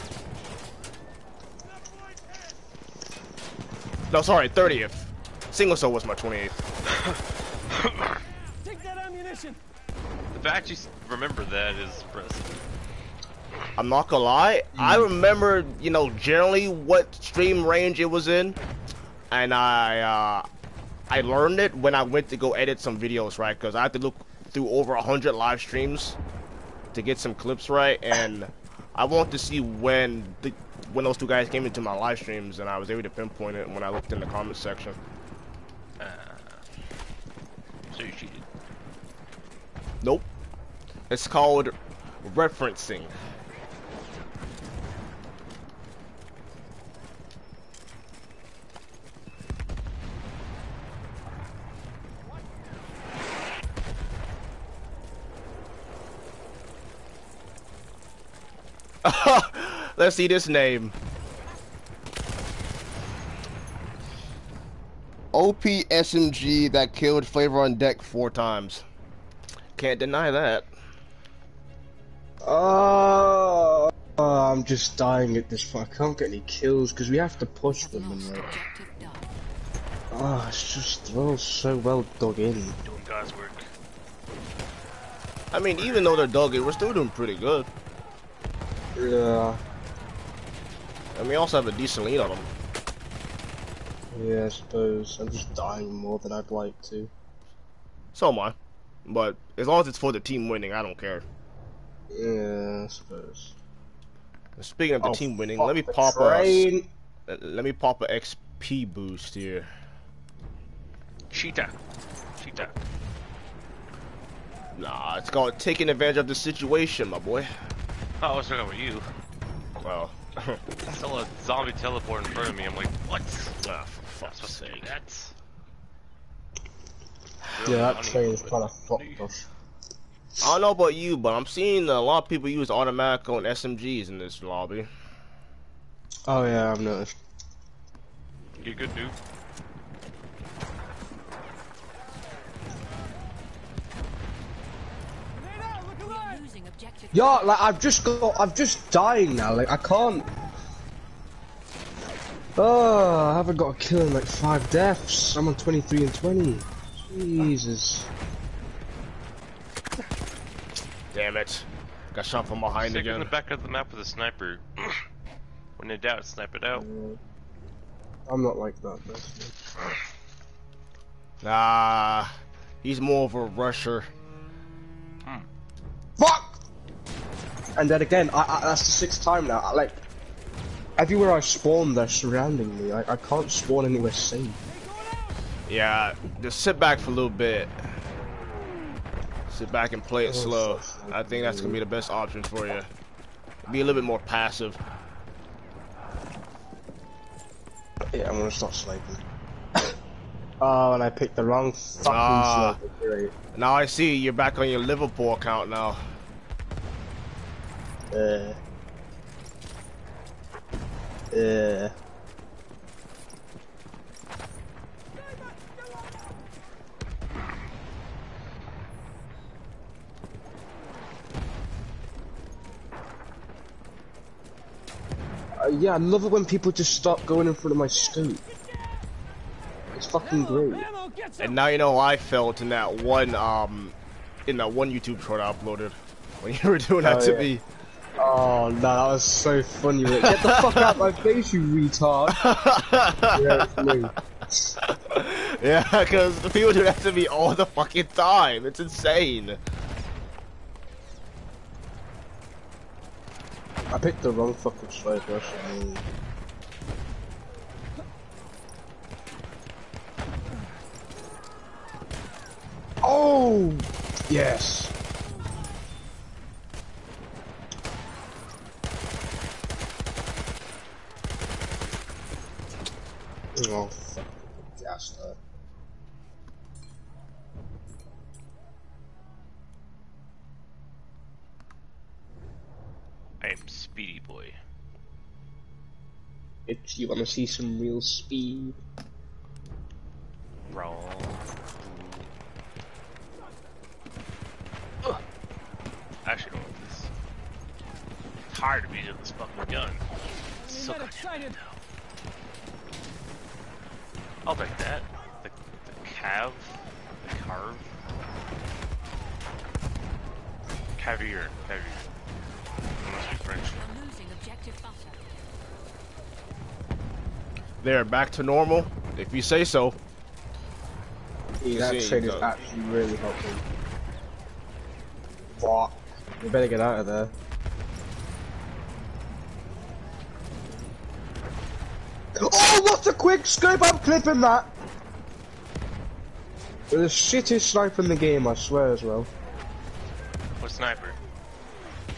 No, sorry, thirtieth. Single Cell was my twenty-eighth. Take that ammunition. The fact you remember that is impressive. I'm not gonna lie. Mm. I remember, you know, generally what stream range it was in, and I, uh, I learned it when I went to go edit some videos, right? Because I had to look through over a hundred live streams to get some clips right, and I want to see when the. When those two guys came into my live streams, and I was able to pinpoint it when I looked in the comments section. Uh, so you cheated? Nope. It's called referencing. Let's see this name. O P S M G that killed FlavorOnDeck four times. Can't deny that. Oh, uh, uh, I'm just dying at this point. I can't get any kills because we have to push them in there. Ah, oh, it's just all so well dug in. Doing God's work. I mean, even though they're dug in, we're still doing pretty good. Yeah. And we also have a decent lead on them. Yeah, I suppose. I'm just dying more than I'd like to. So am I. But as long as it's for the team winning, I don't care. Yeah, I suppose. Speaking of the oh, team winning, let me pop a let me pop a X P boost here. Cheetah, cheetah. Nah, it's called taking advantage of the situation, my boy. I was talking about you. Well, I saw a zombie teleport in front of me. I'm like, what? Oh, for fuck's sake! That's really yeah, that train is kind of fucked us. I don't know about you, but I'm seeing a lot of people use automatic on S M Gs in this lobby. Oh yeah, I've noticed. You good, dude? Yo, like I've just got, I'm just dying now. Like I can't. Oh, I haven't got a kill in like five deaths. I'm on twenty-three and twenty. Jesus. Damn it! Got shot from behind Stick again. In the back of the map with a sniper. When in doubt, snipe it out. I'm not like that. Nah, he's more of a rusher. Hmm. Fuck! And then again, I, I, that's the sixth time now. I, like everywhere I spawn, they're surrounding me. Like I can't spawn anywhere safe. Yeah, just sit back for a little bit. Sit back and play it slow. I think that's gonna be the best option for you. Be a little bit more passive. Yeah, I'm gonna start sniping. Oh, and I picked the wrong fucking uh, sniper. Great. Now I see you're back on your Liverpool account now. Uh. Uh. Yeah, I love it when people just stop going in front of my scoop. It's fucking great. And now you know how I felt in that one, um, in that one YouTube short I uploaded when you were doing that oh, to yeah. me. Oh no, that was so funny. Like, get the fuck out my face, you retard! Yeah, yeah, because people do that to me all the fucking time. It's insane. I picked the wrong fucking sniper. Oh! Yes! Oh, fucking disaster. Speedy boy. If you want to see some real speed, wrong. Ugh. I should go with this. I'm tired of using this fucking gun. It's so excited. I'll take that. The, the cav, the carve, caviar, caviar. They're back to normal, if you say so. Yeah, that trade is actually really helpful. Fuck. We better get out of there. Oh, what a quick scope! I'm clipping that! You're the shittiest sniper in the game, I swear as well. What sniper?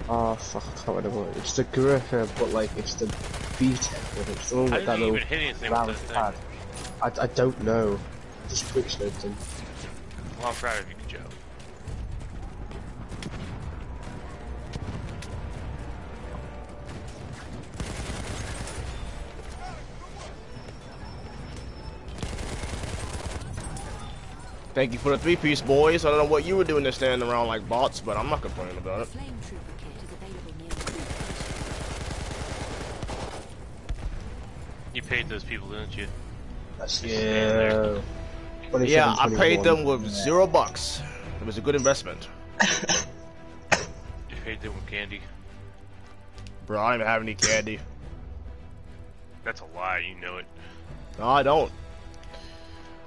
Oh fuck, I can't remember what it is. It's the Gurkha, but like it's the B-Tech with it. It's the one with that little round pad. I, I don't know. Just quick sniped him. Well, I'm proud of you, Joe. Thank you for the three-piece, boys. I don't know what you were doing to stand around like bots, but I'm not complaining about it. You paid those people, didn't you? That's yeah. Yeah, I paid them with zero bucks. It was a good investment. You paid them with candy. Bro, I don't even have any candy. That's a lie, you know it. No, I don't.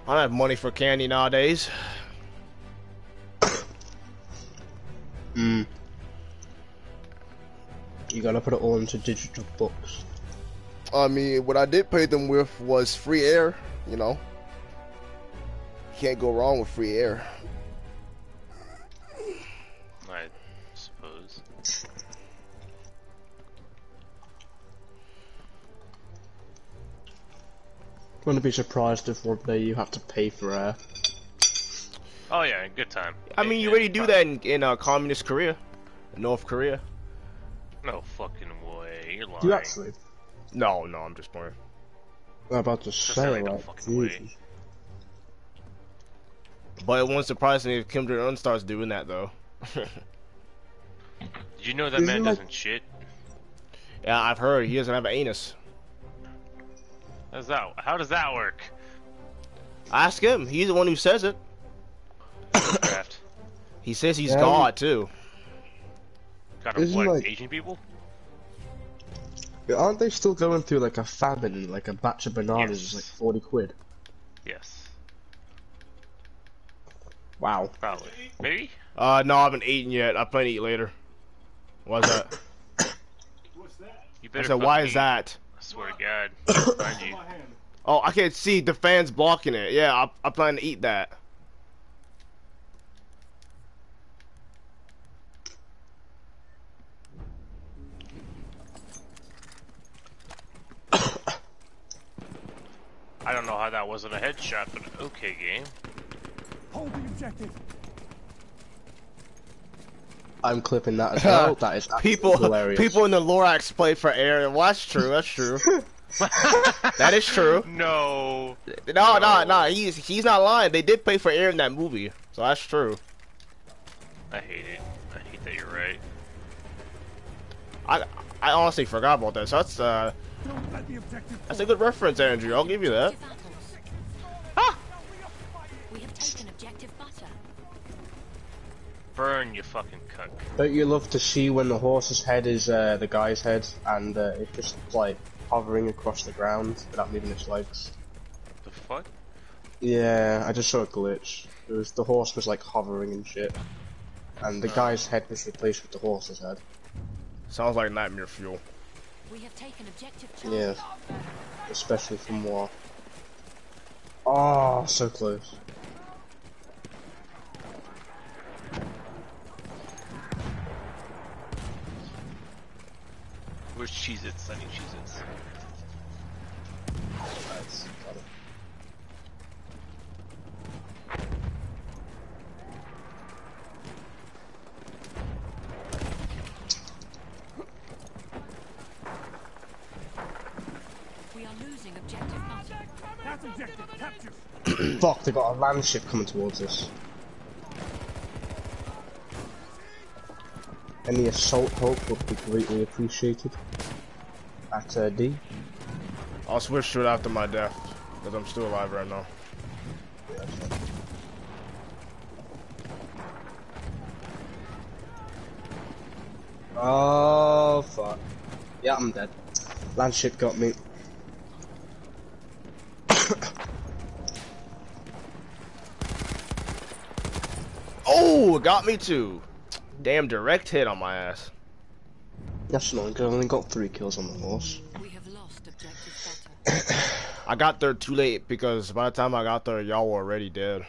I don't have money for candy nowadays. Mm. You gotta put it all into digital books. I mean, what I did pay them with was free air, you know. Can't go wrong with free air. I suppose. Wouldn't be surprised if one day you have to pay for air. Oh yeah, good time. I mean, you already do that in, in uh, communist Korea, North Korea. No fucking way, you're lying. Do you actually? No, no, I'm just playing. I'm about to say like, no fucking way. But it won't surprise me if Kim Jong-un starts doing that, though. Did you know that Isn't man like... doesn't shit? Yeah, I've heard. He doesn't have an anus. How's that, how does that work? Ask him. He's the one who says it. He says he's yeah, God, too. God of what? Like... Asian people? Aren't they still going through, like, a famine? Like, a batch of bananas yes. is, like, forty quid. Yes. Wow. Probably. Maybe? Uh, no, I haven't eaten yet. I plan to eat later. Why's that? What's that? You better I said, why eat. Is that? I swear to God. I you. Oh, I can't see. The fan's blocking it. Yeah, I, I plan to eat that. I don't know how that wasn't a headshot, but okay, game. Hold the objective. I'm clipping that as well. That is people, hilarious. People in the Lorax played for air. Well, that's true. That's true. That is true. No. No, no, no. no. He's, he's not lying. They did pay for air in that movie. So that's true. I hate it. I hate that you're right. I, I honestly forgot about that. So that's, uh, that's a good reference, Andrew. I'll give you that. Burn, you fucking cunt. Don't you love to see when the horse's head is uh, the guy's head and uh, it's just like hovering across the ground without moving its legs? The fuck? Yeah, I just saw a glitch. It was, the horse was like hovering and shit. And the uh, guy's head was replaced with the horse's head. Sounds like nightmare fuel. We have taken objective charge. Yeah. Especially from war. Oh, so close. Where's Cheez-Its? I need Cheez-Its. Nice. Got it. We are losing objective butter. That's objective capture. Fuck, they got a land ship coming towards us. Any assault help would be greatly appreciated. At uh, D. I'll switch to it after my death, because I'm still alive right now. Yeah, oh fuck! Yeah, I'm dead. Landship got me. Oh, it got me too. Damn direct hit on my ass. That's not good. I only got three kills on the horse. We have lost objective butter. I got there too late because by the time I got there, y'all were already dead.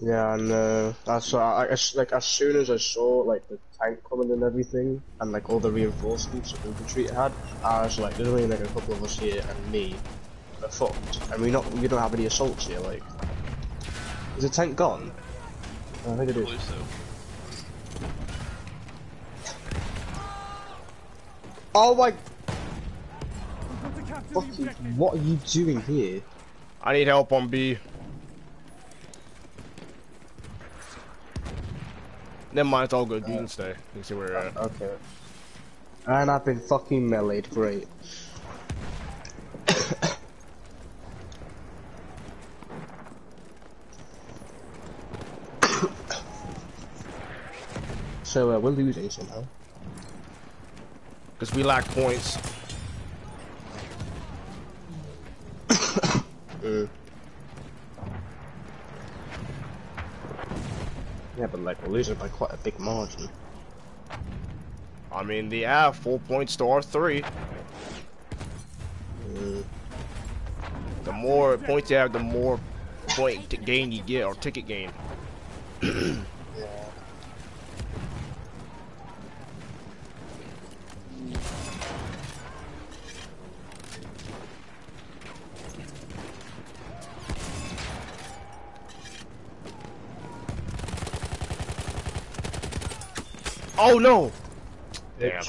Yeah, and uh, that's uh, I, I, like as soon as I saw like the tank coming and everything, and like all the reinforcements of infantry it had, I was like, there's only like a couple of us here and me. We're fucked, and we not we don't have any assaults here. Like, is the tank gone? I think it is. Oh my! Fuck you. What are you doing here? I need help on B. Never mind, it's all good. You uh, can stay. You can see where you're at. Okay. And I've been fucking meleeed. Great. So uh, we're losing somehow. Because we lack points. uh. Yeah, but like we're losing by quite a big margin. I mean, they have four points to our three. Mm. The more points you have, the more point gain you get, or ticket gain. Yeah. Oh no! Damn.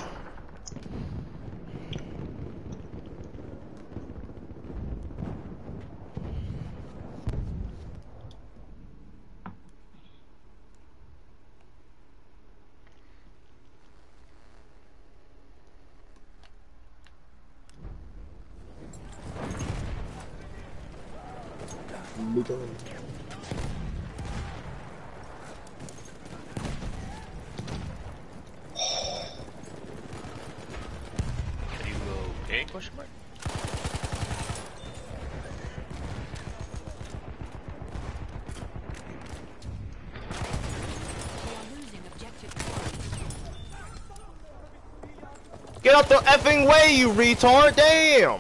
Get up the effing way, you retard! Damn!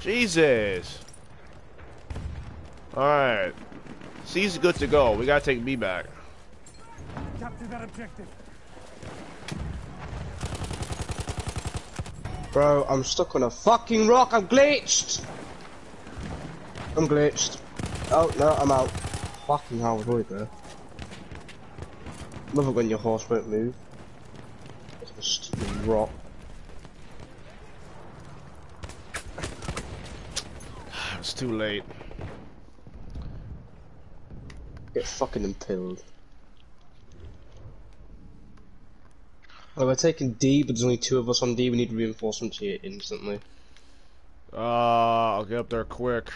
Jesus! Alright. C's good to go. We gotta take B back. Capture that objective. Bro, I'm stuck on a fucking rock. I'm glitched! I'm glitched. Oh, no, I'm out. Fucking hell, I was right there. Love it when your horse won't move. It's a stupid rock. It's too late. Get fucking impaled. Oh, we're taking D, but there's only two of us on D. We need reinforcements here instantly. Ah, uh, I'll get up there quick.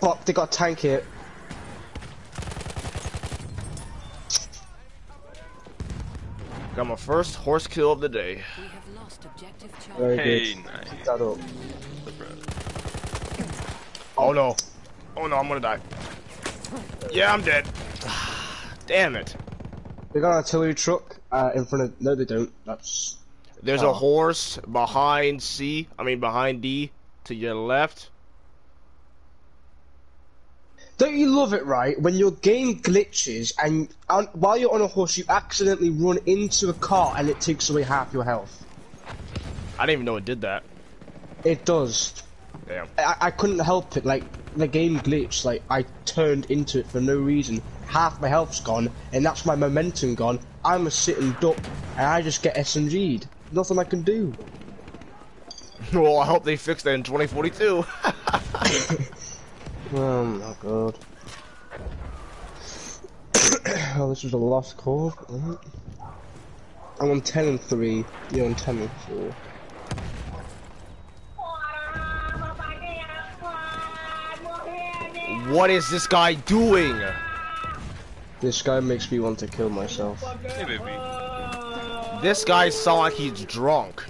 Fuck, they got a tank here. Got my first horse kill of the day. We have lost objective Charlie. Hey, nice. Keep that up. Oh no. Oh no, I'm gonna die. Yeah, I'm dead. Damn it. They got an artillery truck uh, in front of... No, they don't. That's... There's oh. a horse behind C. I mean, behind D to your left. Don't you love it, right? When your game glitches and, and while you're on a horse, you accidentally run into a car and it takes away half your health. I didn't even know it did that. It does. Damn. I, I couldn't help it. Like, the game glitched. Like, I turned into it for no reason. Half my health's gone, and that's my momentum gone. I'm a sitting duck, and I just get S M G'd. Nothing I can do. Well, I hope they fix that in twenty forty-two. Oh my god. Oh, this was a lost call. I'm on ten and three, you're on ten and four. What is this guy doing? This guy makes me want to kill myself. Hey, baby. This guy sounds like he's drunk.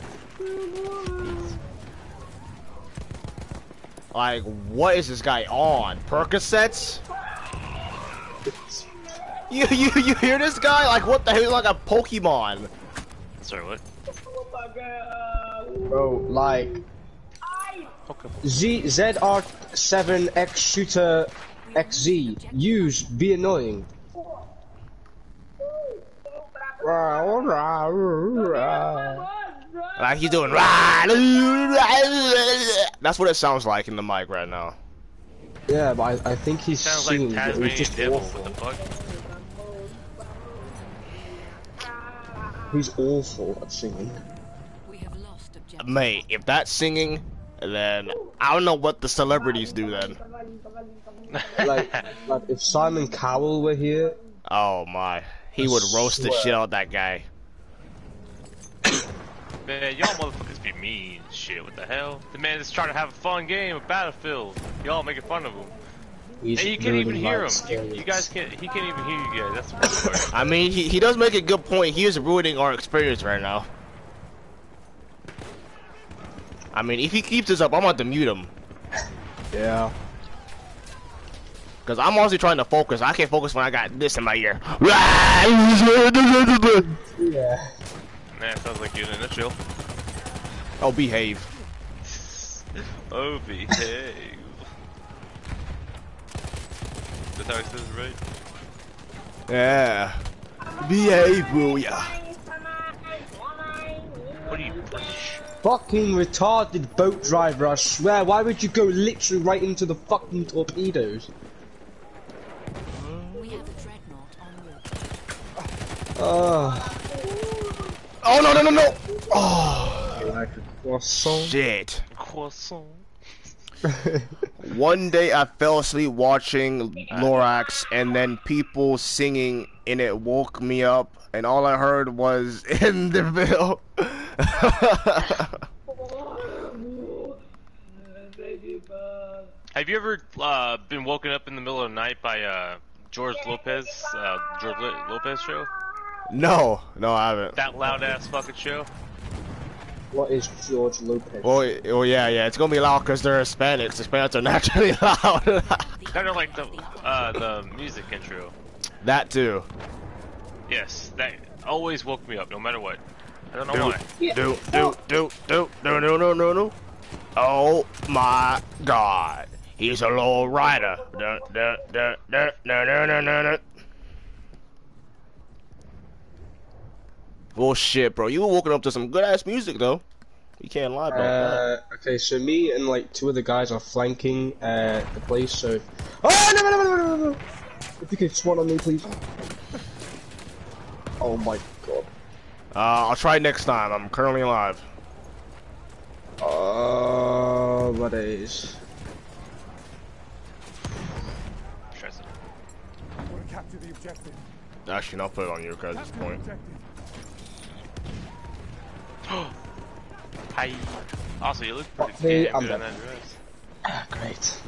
Like, what is this guy on? Percocets? you, you you hear this guy? Like, what the hell? He's like a Pokemon. Sorry, what? Bro, like... Z Z R seven X Shooter X Z. Use, be annoying. Like he's doing that's what it sounds like in the mic right now. Yeah, but I, I think he's sounds singing, like Tasmanian devil. What the fuck? Who's awful at singing? We have lost objective. Mate, if that's singing, then I don't know what the celebrities do then. like, like, if Simon Cowell were here... Oh my. He I would roast swear. the shit out of that guy. Man, y'all motherfuckers be mean shit, what the hell? The man is trying to have a fun game of Battlefield. Y'all making fun of him. He's and you can't even hear him. You, you guys can't, he can't even hear you guys, that's the worst. I mean, he, he does make a good point. He is ruining our experience right now. I mean, if he keeps this up, I'm about to mute him. Yeah. Because I'm honestly trying to focus. I can't focus when I got this in my ear. Yeah. Man, nah, sounds like you're in a chill. Oh, behave. Oh, behave. That's how he says it, right? Yeah. Behave, will ya? What are you, British? Fucking retarded boat driver, I swear. Why would you go literally right into the fucking torpedoes? We have a dreadnought on route. Ugh. Oh no no no no! Oh, I like a croissant. Shit. Croissant. One day I fell asleep watching Lorax, and then people singing, and it woke me up, and all I heard was in the bill. Have you ever uh, been woken up in the middle of the night by uh, George Lopez, uh, George Lopez show? No, no, I haven't. That loud ass fucking show. What is George Lopez? Oh, oh yeah, yeah. It's gonna be loud because they're Hispanics. Hispanics are naturally loud. Kind of like the uh, the music intro. That too. Yes, that always woke me up, no matter what. I don't know do, why. Yeah. Do do do do no no no no no. Oh my God, he's a low rider. Da, da, da, da, da, da, da, da, da. Bullshit, bro. You were woken up to some good ass music, though. You can't lie about uh, that. Okay, so me and like two other guys are flanking uh, the place. So, oh no, no, no, no, no, no! If you could swan on me, please. Oh my God. Uh, I'll try next time. I'm currently alive. Oh, uh, what is? Actually, I'll put it on you guys at this point. Hi. Also, you look pretty hey, damn good in that dress. Ah, great.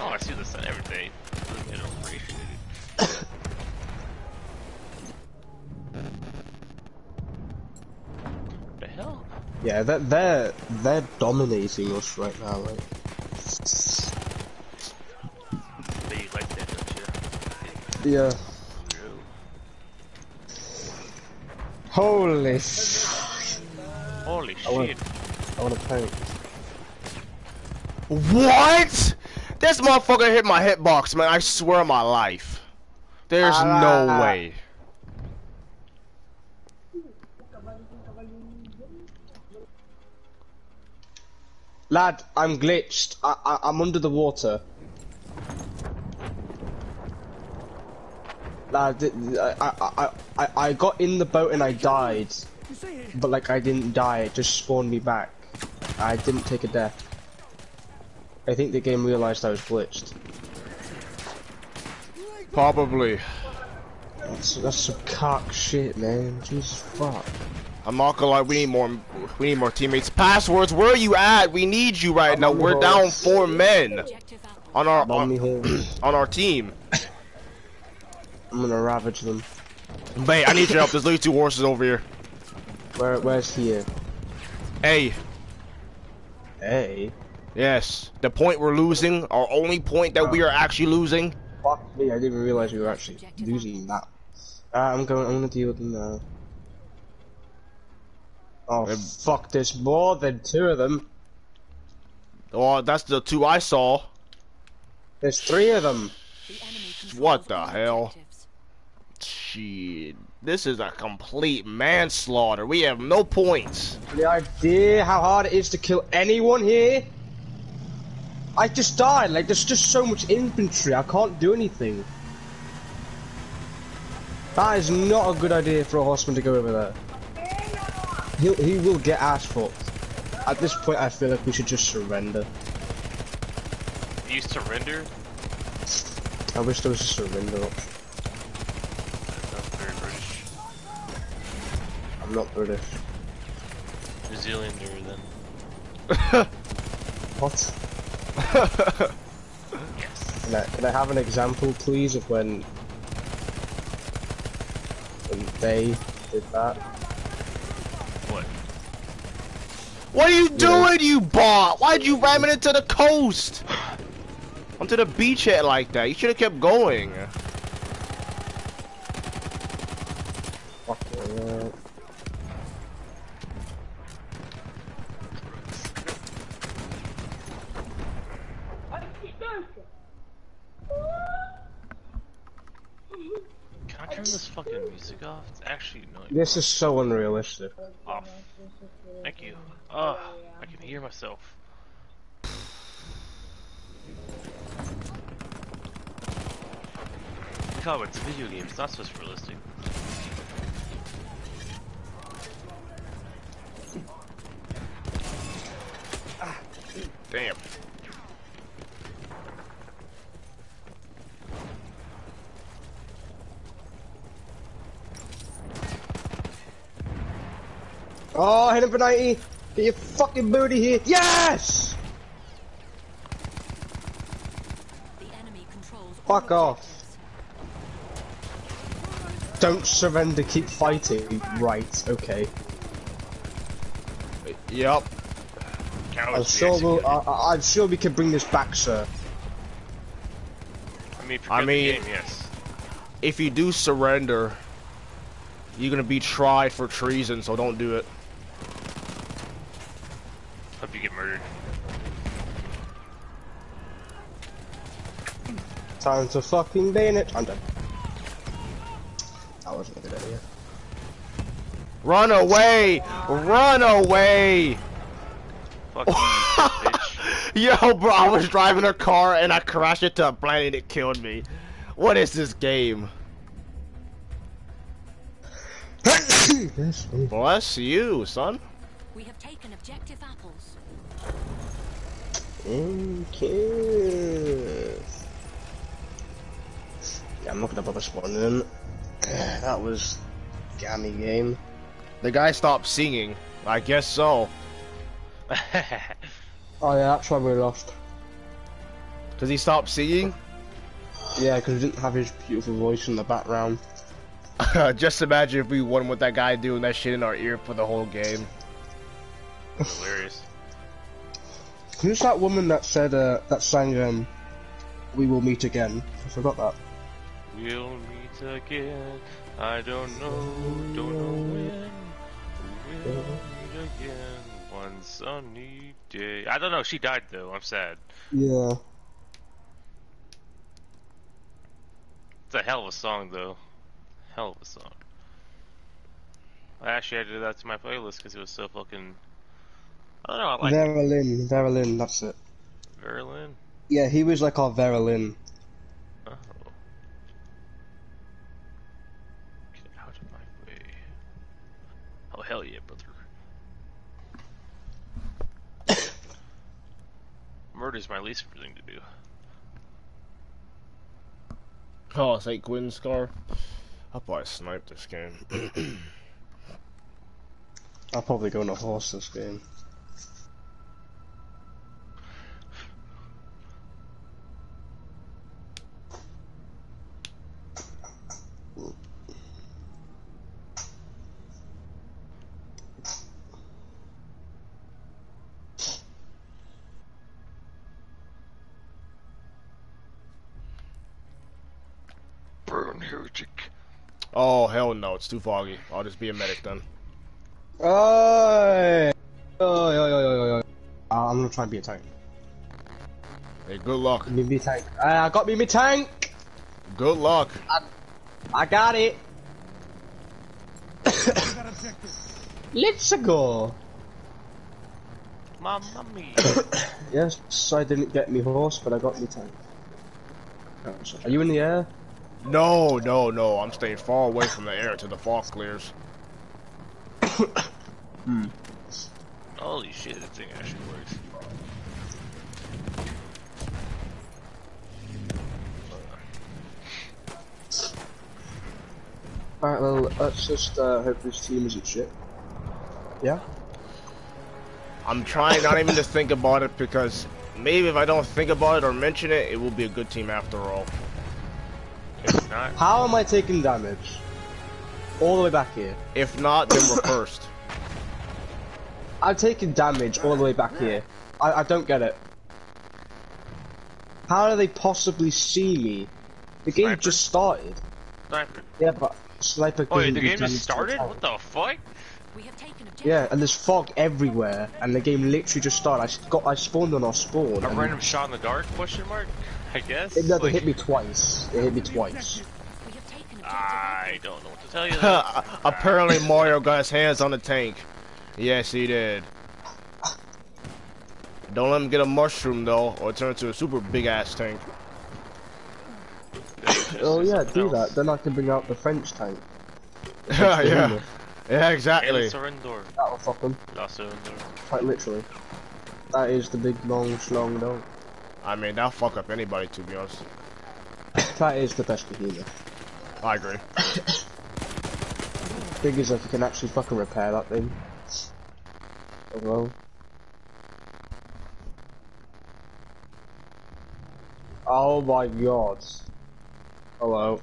Oh, I see the sun every day. You know, appreciate it. What the hell? Yeah, they're, they're, they're dominating us right now, like. But you like that, don't you? Yeah. Holy shit. Holy shit. I wanna, I wanna paint. What? This motherfucker hit my hitbox, man. I swear on my life. There's uh, no way. Lad, I'm glitched. I, I, I'm under the water. Uh, I, I, I, I got in the boat and I died, but like I didn't die, it just spawned me back. I didn't take a death. I think the game realized I was glitched. Probably. That's, that's some cock shit, man. Jesus fuck. I'm not gonna lie, we need more, we need more teammates. Passwords, where are you at? We need you right I'm now. We're horse. down four men on our, on, on our team. I'm gonna ravage them. Mate, I need your help. There's literally two horses over here. Where, where's here? A. A? Yes. The point we're losing, our only point that we are actually losing. Fuck me, I didn't realize we were actually losing that. Uh, I'm going, I'm gonna deal with them now. Oh, They're... fuck, there's more than two of them. Oh, that's the two I saw. There's three of them. What the hell? Shit, this is a complete manslaughter. We have no points. The idea how hard it is to kill anyone here. I just died. Like, there's just so much infantry. I can't do anything. That is not a good idea for a horseman to go over there. He'll, he will get ass fucked. At this point, I feel like we should just surrender. You surrender? I wish there was a surrender option. That's very British. I'm not British. New Zealander, then. What? Yes. Can I, can I have an example, please, of when... when they did that? What? What are you doing, yeah. you bot? Why'd you ram it into the coast? Onto the beach head like that. You should have kept going. Fucking Can I turn this fucking music off? It's actually annoying. This is so unrealistic. Off. Thank you. Ugh, I can hear myself. God, it's a video game, it's not supposed to be realistic. Damn. Oh, hit him for ninety! Get your fucking booty here! Yes! The enemy controls Fuck off. Don't surrender, keep fighting. Right, okay. Yep. I'm sure, we'll, uh, I'm sure we can bring this back, sir. I mean, I mean game, yes. If you do surrender, you're gonna be tried for treason, so don't do it. Hope you get murdered. Time to fucking bayonet. I'm done. That wasn't a good idea. Run away! Run away! Fuck you, bitch. Yo, bro, I was driving a car and I crashed into a plant and it killed me. What is this game? Bless you, son. We have taken objective apples. Okay. Yeah, I'm not gonna bother spawning. That was a gammy game. The guy stopped singing. I guess so. Oh yeah, that's why we lost. Cause he stopped singing? Yeah, cause he didn't have his beautiful voice in the background. Just imagine if we won with that guy doing that shit in our ear for the whole game. Hilarious. Who's that woman that said, uh, that sang, um, "We will meet again"? I forgot that. We'll meet again. I don't know, don't know when. We'll meet again one sunny day. I don't know. She died though. I'm sad. Yeah. It's a hell of a song though. Hell of a song. I actually added that to my playlist because it was so fucking. I don't know. I like Vera Lynn. Vera Lynn. That's it. Vera Lynn. Yeah, he was like our Vera Lynn. Oh. Oh, hell yeah, brother. Murder's my least favorite thing to do. Oh, it's like Gwynn's car. I'll probably snipe this game. I'll probably go on a horse this game. Oh hell no, it's too foggy. I'll just be a medic then. Hey. Oh, oh, oh, oh, oh. Uh, I'm gonna try and be a tank. Hey, good luck. Me, me tank. Uh, I got me, me tank. Good luck. I, I got it. Let's go. My mummy. Yes, I didn't get me horse, but I got me tank. Oh, are you in the air? No, no, no. I'm staying far away from the air till the fog clears. Hmm. Holy shit, that thing actually works. Alright, well, let's just uh, hope this team isn't shit. Yeah? I'm trying not even to think about it, because maybe if I don't think about it or mention it, it will be a good team after all. If not... How am I taking damage? All the way back here. If not, then we're first. I'm taking damage all the way back here. I, I don't get it. How do they possibly see me? The game Sniper. just started. Sniper. Yeah, but... Sniper oh, wait, the game just started? What the fuck? We have taken objective. Yeah, and there's fog everywhere, and the game literally just started. I got, I spawned on our spawn. A random shot in the dark? Question mark? I guess. It, no, like... they hit me twice. It hit me twice. I don't know what to tell you. Apparently, Mario got his hands on the tank. Yes, he did. Don't let him get a mushroom though, or turn into a super big ass tank. Oh yeah, do else. that. Then I can bring out the French tank. yeah, yeah, yeah, exactly. Surrender. That'll fuck them. Quite literally. That is the big long schlong though. I mean, that'll fuck up anybody, to be honest. That is the best behavior. I agree. Thing is, if you can actually fucking repair that thing. Hello. Oh my god. Hello.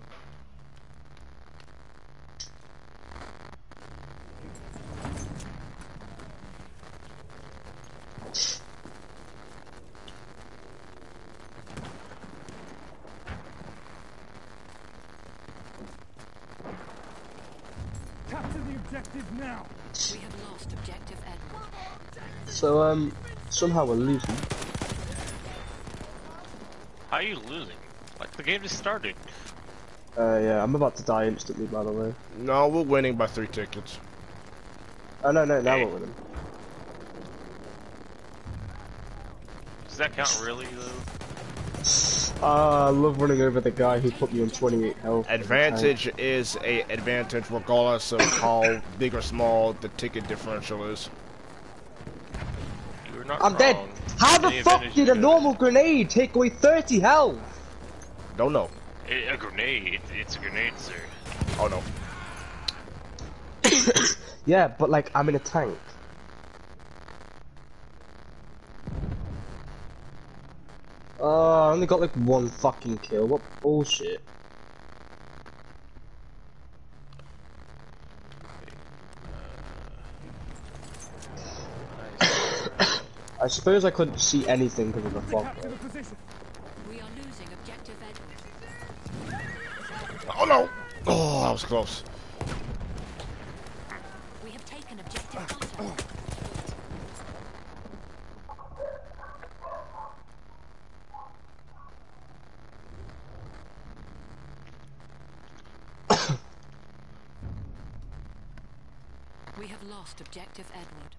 Capture the objective now. We have lost objective Edward. So um, somehow we're losing. How are you losing? Like the game just started. Uh, yeah, I'm about to die instantly, by the way. No, we're winning by three tickets. Oh, no, no, now hey. we're winning. Does that count really, though? Ah, uh, I love running over the guy who put me on twenty-eight health. Advantage is a advantage regardless of how big or small the ticket differential is. You're not I'm wrong. dead! How the, the fuck did a normal grenade take away thirty health? Don't know. It, a grenade. It's a grenade, sir. Oh no. Yeah, but like I'm in a tank. Oh, I only got like one fucking kill. What bullshit? I suppose I couldn't see anything because of the fog. We are losing objective edge. Oh no! Oh, that was close. We have taken objective control. We have lost objective Edward.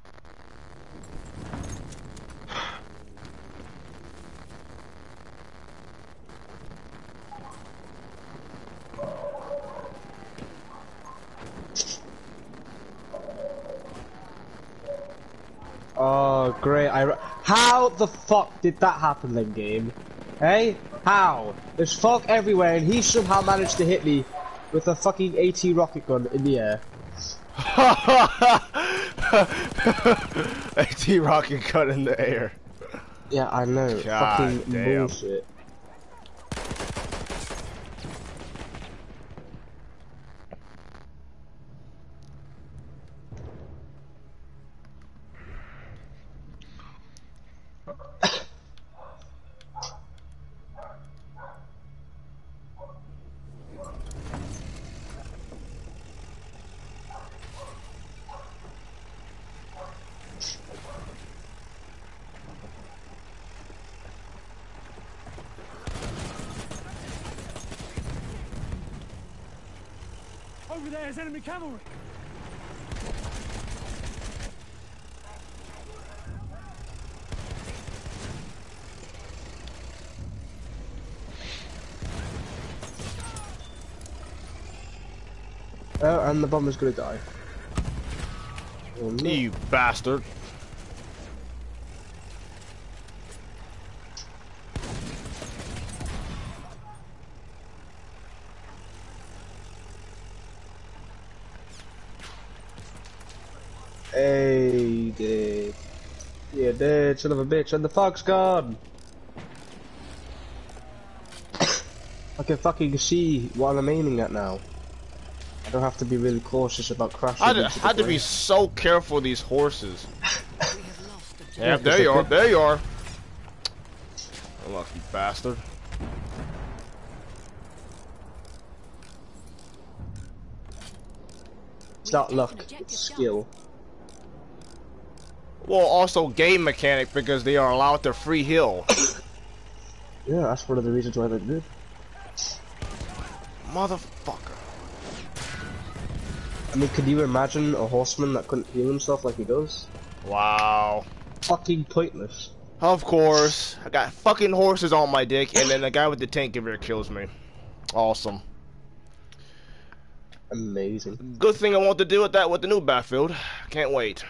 Oh great! I how the fuck did that happen then, game? Hey, how? There's fog everywhere, and he somehow managed to hit me with a fucking AT rocket gun in the air. AT rocket gun in the air. Yeah, I know. God fucking damn. bullshit. Over there is enemy cavalry. Oh, and the bomber's gonna die. Oh, no. You bastard. Hey, dude. Yeah, dead son of a bitch, and the fox gone. I can fucking see what I'm aiming at now. I don't have to be really cautious about crashing. I into had to place. Be so careful of these horses. Yeah, there you are, there you are. Lucky bastard. It's not luck, it's skill. Well, also game mechanic, because they are allowed to free heal. Yeah, that's one of the reasons why they did. Motherfucker. I mean, could you imagine a horseman that couldn't heal himself like he does? Wow. Fucking pointless. Of course. I got fucking horses on my dick, and then the guy with the tank over here kills me. Awesome. Amazing. Good thing I want to do with that with the new Battlefield. Can't wait.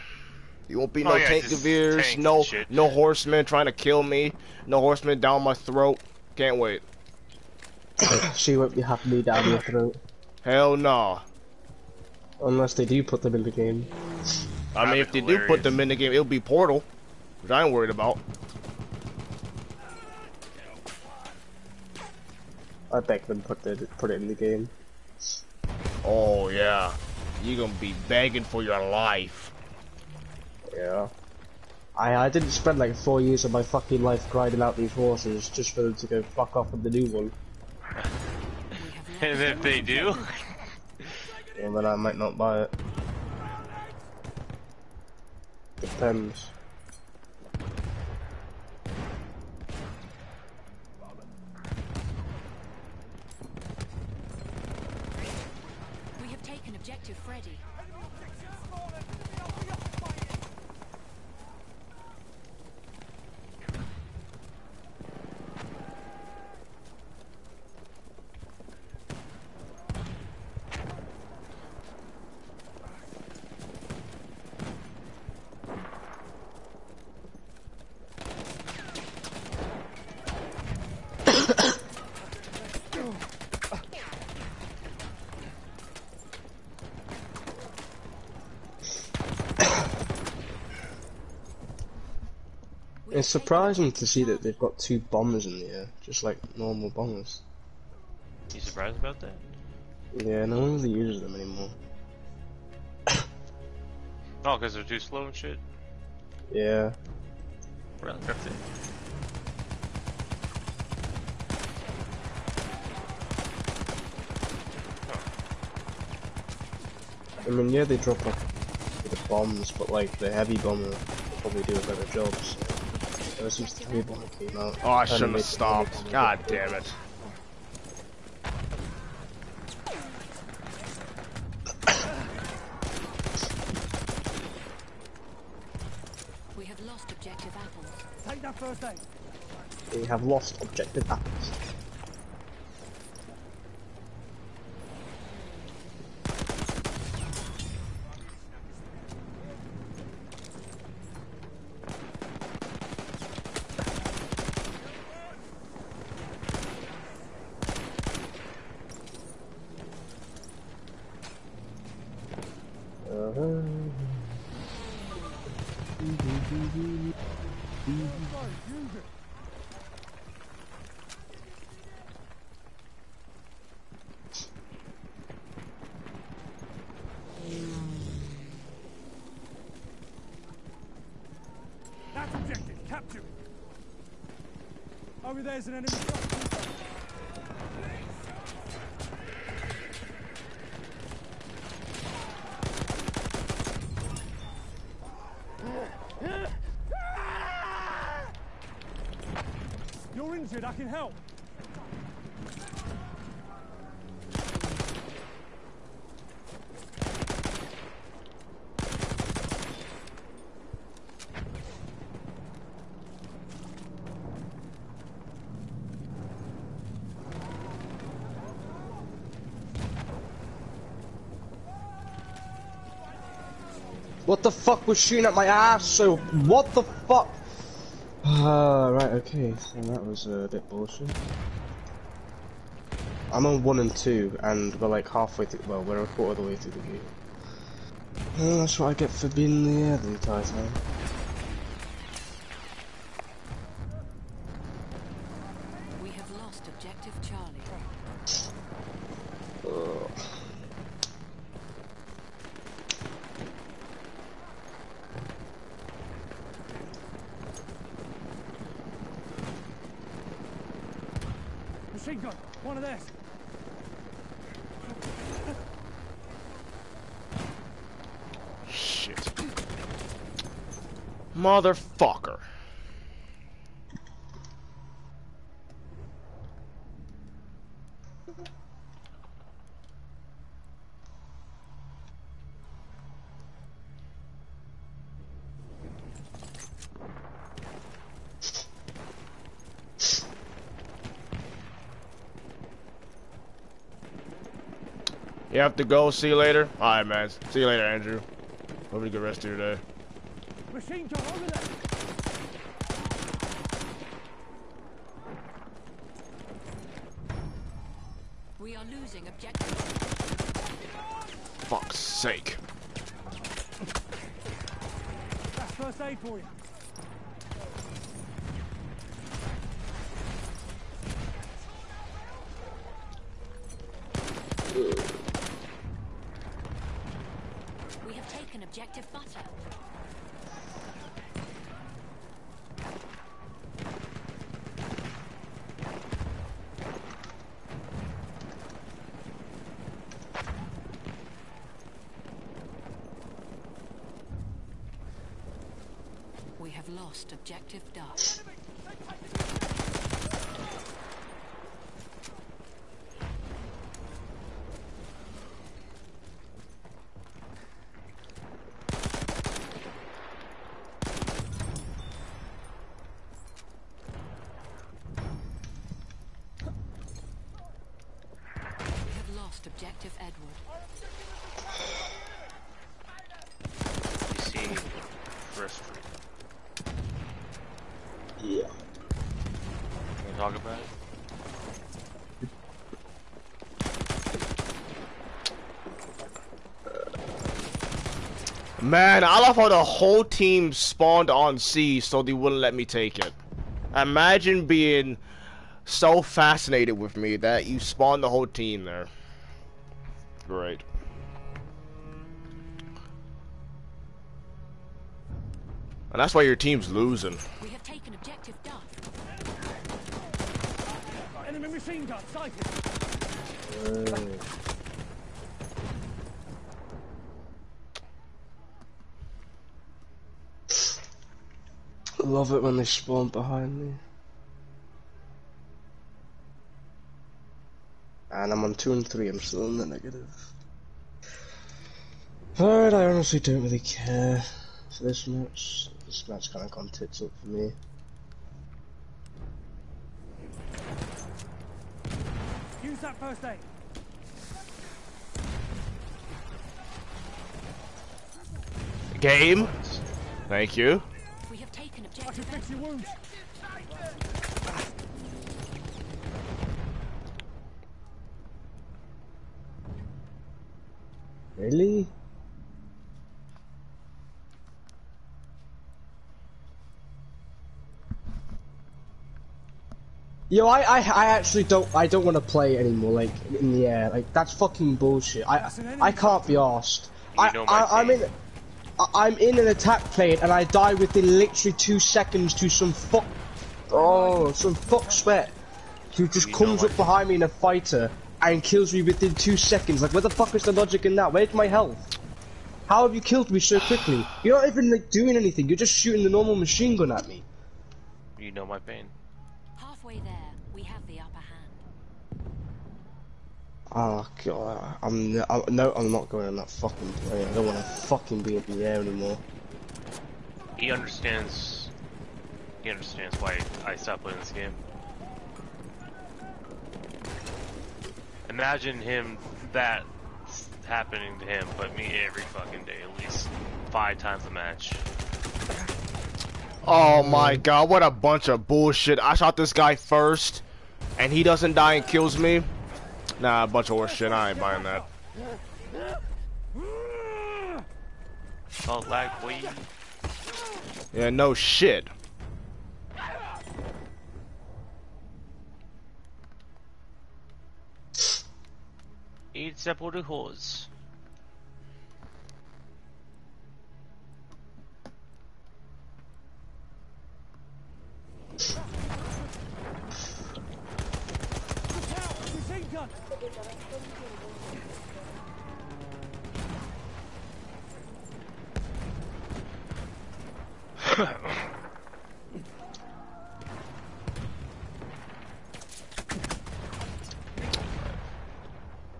You won't be oh, no yeah, tank geviers, no no horsemen trying to kill me, no horsemen down my throat. Can't wait. She won't be having me down your throat. Hell no. Unless they do put them in the game. I mean, if they do put them in the game, it'll be Portal, which I ain't worried about. I beg them put the put it in the game. Oh yeah, you're gonna be begging for your life. Yeah. I I didn't spend like four years of my fucking life grinding out these horses just for them to go fuck off with the new one. And if they do, yeah, then I might not buy it. Depends. We have taken objective Freddy. It's surprising to see that they've got two bombers in the air, just like normal bombers. You surprised about that? Yeah, no one really uses them anymore. Oh, because they're too slow and shit? Yeah. Really? I mean, yeah, they drop like the bombs, but like the heavy bomber will probably do a better job. So. Oh, I shouldn't have stopped. God damn it. We have lost objective apples. Take that first aid. We have lost objective apples. Over there is an enemy. You're injured, I can help. What the fuck was shooting at my ass? So what the fuck? Uh, right, okay. So that was a bit bullshit. I'm on one and two, and we're like halfway through. Well, we're a quarter of the way through the game. Uh, that's what I get for being in the air the entire time. We have lost objective Charlie. Uh. Machine gun, one of theirs. Motherfucker. You have to go. See you later. All right, man. See you later, Andrew. Hope you have a good rest of your day. Machine gun over there! We are losing objective. Fuck's sake. That's first aid for you. We have taken objective butter. Lost objective dark. We have lost objective Edward. You see, frustrated. Yeah. Can we talk about it? Man, I love how the whole team spawned on C, so they wouldn't let me take it. Imagine being so fascinated with me that you spawned the whole team there. Great. And that's why your team's losing. We have taken objective Duff. Enemy machine gun sighted. Hey. Love it when they spawn behind me. And I'm on two and three. I'm still in the negative. Alright, I honestly don't really care for this match. This match kind of gone tits up for me. Use that first aid. Game. Thank you. We have taken objective. I can fix your wounds. Really? Yo, I, I, I actually don't, I don't want to play anymore, like, in the air, like, that's fucking bullshit, I, I can't be arsed. I, I, I'm in, I, I'm in an attack plane, and I die within literally two seconds to some fuck, oh, some fuck sweat, who just comes up behind me in a fighter, and kills me within two seconds, like, where the fuck is the logic in that? Where's my health? How have you killed me so quickly? You're not even, like, doing anything, you're just shooting the normal machine gun at me. You know my pain. Halfway there, we have the upper hand. Oh god, I'm no, I'm, no, I'm not going on that fucking plane. I don't want to fucking be up in the air anymore. He understands. He understands why I stopped playing this game. Imagine him that happening to him, but me every fucking day, at least five times a match. Oh my god, what a bunch of bullshit. I shot this guy first, and he doesn't die and kills me? Nah, a bunch of horse shit, I ain't buying that. Don't like weed. Yeah, no shit. It's a poor horse.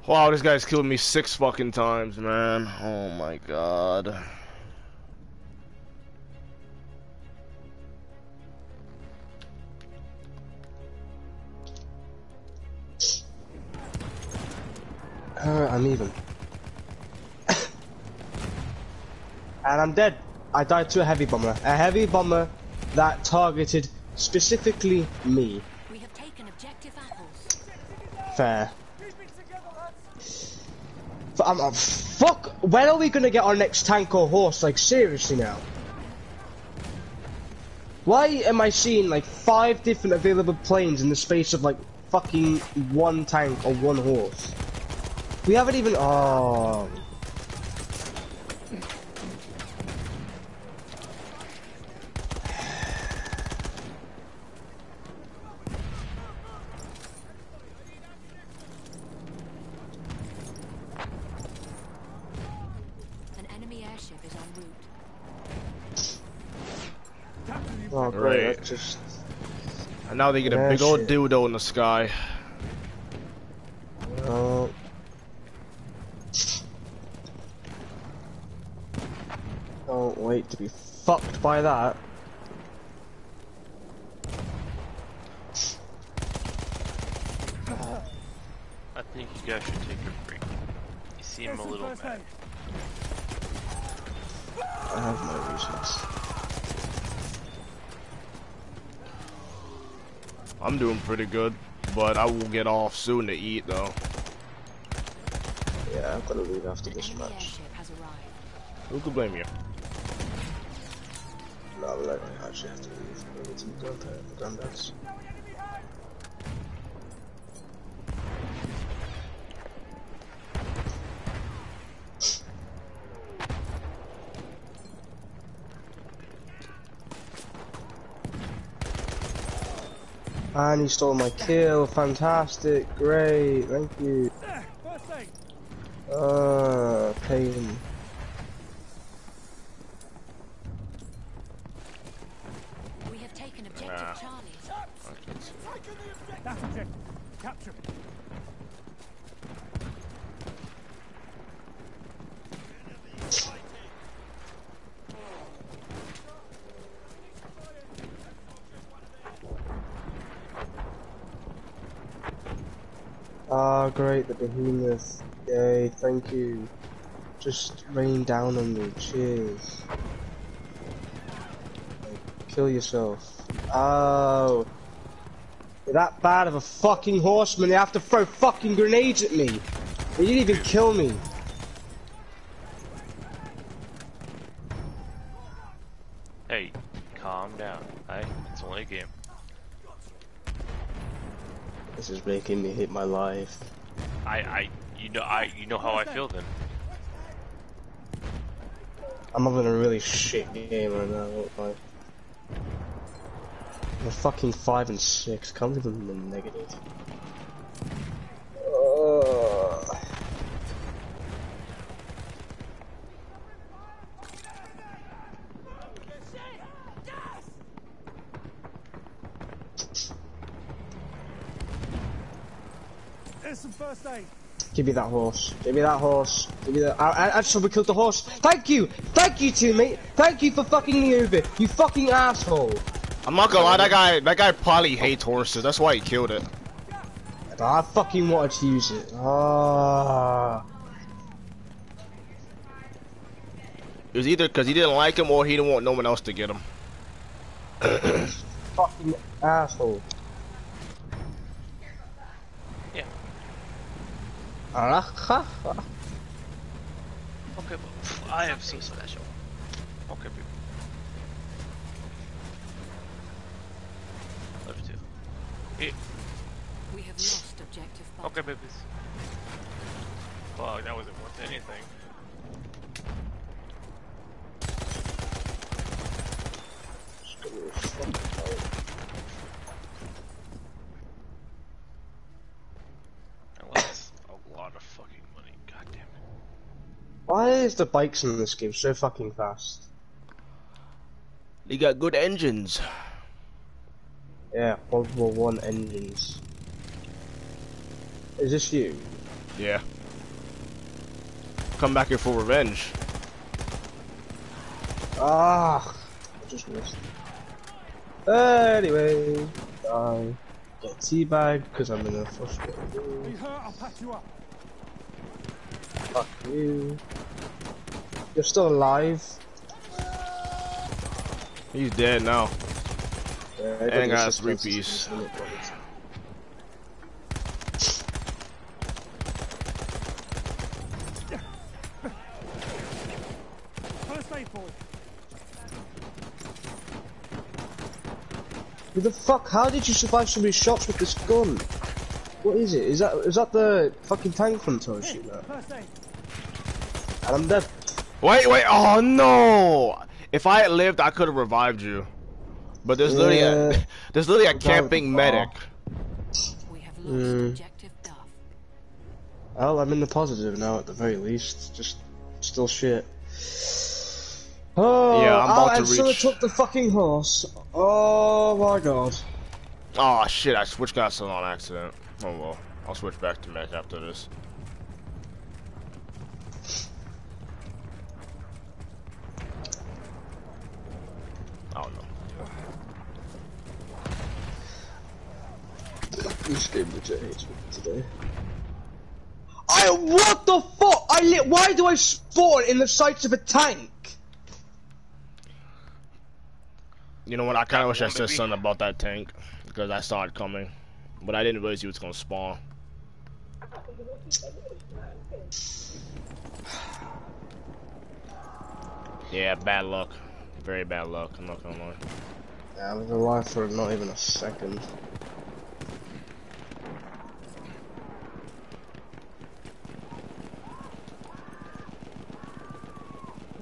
Wow, this guy's killed me six fucking times, man. Oh my god. Uh, I'm even. And I'm dead. I died to a heavy bomber. A heavy bomber that targeted specifically me. We have taken objective apples. Fair. I'm a fuck. When are we gonna get our next tank or horse? Like seriously now. Why am I seeing like five different available planes in the space of like fucking one tank or one horse? We haven't even. Oh. Oh, great. Just... And now they get a yeah, big old shit. Dildo in the sky. Oh. Don't wait to be fucked by that. I think you guys should take a break. You seem a little mad. I have no reasons. I'm doing pretty good, but I will get off soon to eat though. Yeah, I've got to leave after this match. Who could blame you? No, we like, I actually have to leave. We need to go to the granddad's. And he stole my kill, fantastic, great, thank you. Uh, pain. We have taken objective nah. Charlie. Capture it. Ah, great, the behemoth. Yay, thank you. Just rain down on me, cheers. Like, kill yourself. Oh. You're that bad of a fucking horseman, they have to throw fucking grenades at me. They didn't even kill me. Hey, calm down, hey? It's only a game. This is making me hate my life. I, I, you know, I, you know how I feel then. I'm having a really shit game right now. Like, I'm fucking five and six. Can't live in the negative. Oh. Give me that horse. Give me that horse. Give me that. I, I, I should have killed the horse. Thank you. Thank you, teammate. Thank you for fucking me over. You fucking asshole. I'm not gonna lie. That guy. That guy probably hates horses. That's why he killed it. I fucking wanted to use it. Ah. was either because he didn't like him or he didn't want no one else to get him. Fucking asshole. Yeah. Okay, but I am so special. Okay, people. Love you too. Yeah. We have lost objective. Okay, babies. Fuck, that wasn't worth anything. I lost a lot of fucking money, goddammit. Why is the bikes in this game so fucking fast? They got good engines. Yeah, World War One engines. Is this you? Yeah. Come back here for revenge. Ah, I just missed. Anyway, I got teabagged because I'm in a frustrated mood. Fuck you. You're still alive. He's dead now. Yeah, and got a three piece. Who the fuck? How did you survive so many shots with this gun? What is it? Is that is that the fucking tank hunter I shoot at? And I'm dead. Wait, wait! Oh no! If I had lived, I could have revived you. But there's yeah. literally a there's literally a camping medic. We have lost mm. objective Duff. Well, I'm in the positive now at the very least. Just still shit. Oh, yeah, I'm about oh, to reach. I took the fucking horse. Oh my god. Oh shit, I switched guys on accident. Oh well, I'll switch back to mech after this. Oh no. This game legit hates me today. I what the fuck? I lit. Why do I spawn in the sights of a tank? You know what, I kinda wish I said something about that tank, because I saw it coming. But I didn't realize he was gonna spawn. Yeah, bad luck. Very bad luck, I'm not gonna lie. Yeah, I was alive for not even a second.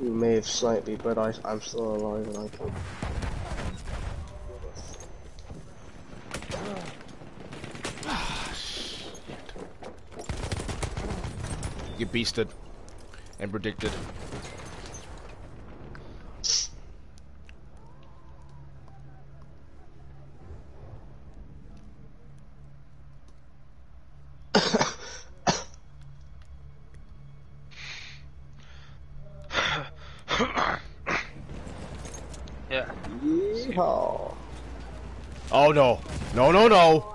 You may have sniped me, but I, I'm still alive and I can. Get beasted and predicted. Yeah. Yeehaw. Oh no! No! No! No!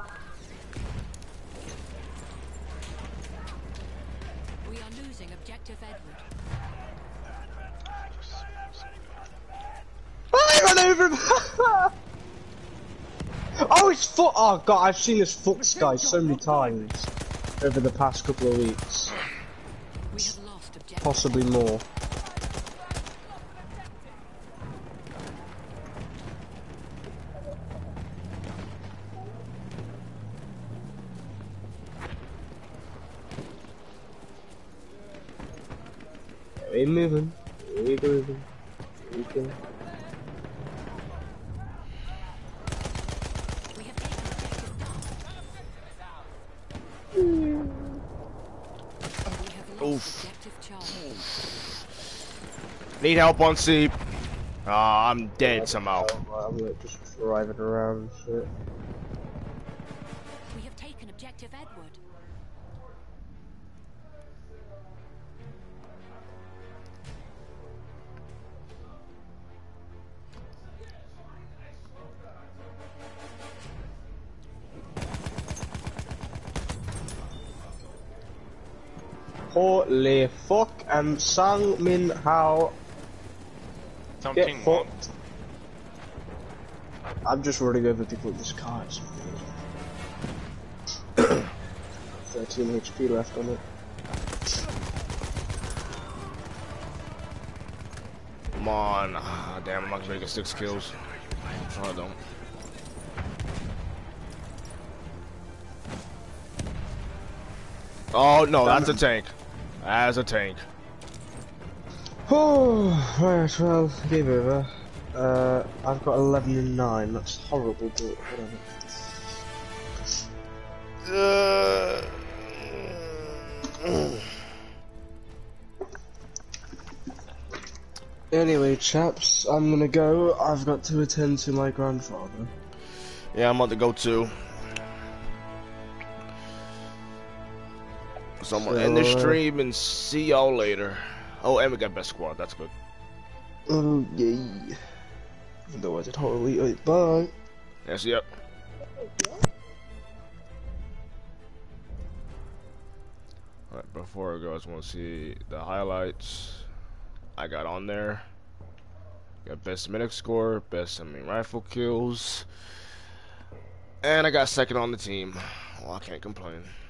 Oh god, I've seen this fox guy so many times over the past couple of weeks. We have lost objective. Possibly more. We're moving. We're moving. We're moving. Need help on C. Ah, oh, I'm dead yeah, somehow. I'm like just driving around and shit. We have taken objective Edward. Holy fuck, and Sang Min Hao. Something Get fucked. I'm just running over people with this car. thirteen H P left on it. Come on. Ah, damn, I'm not gonna get six kills. No, I don't. Oh no, that's a tank. That's a tank. Oh, right, well, game over. Uh, I've got eleven and nine, that's horrible, but whatever. Uh, anyway, chaps, I'm gonna go. I've got to attend to my grandfather. Yeah, I'm about to go too. So I'm gonna end the stream and see y'all later. Oh, and we got best squad, that's good. Oh, yeah. Even though I did horribly, right, bye. Yes, yep. Alright, before I go, I just want to see the highlights I got on there. Got best medic score, best I mean, rifle kills, and I got second on the team. Well, I can't complain.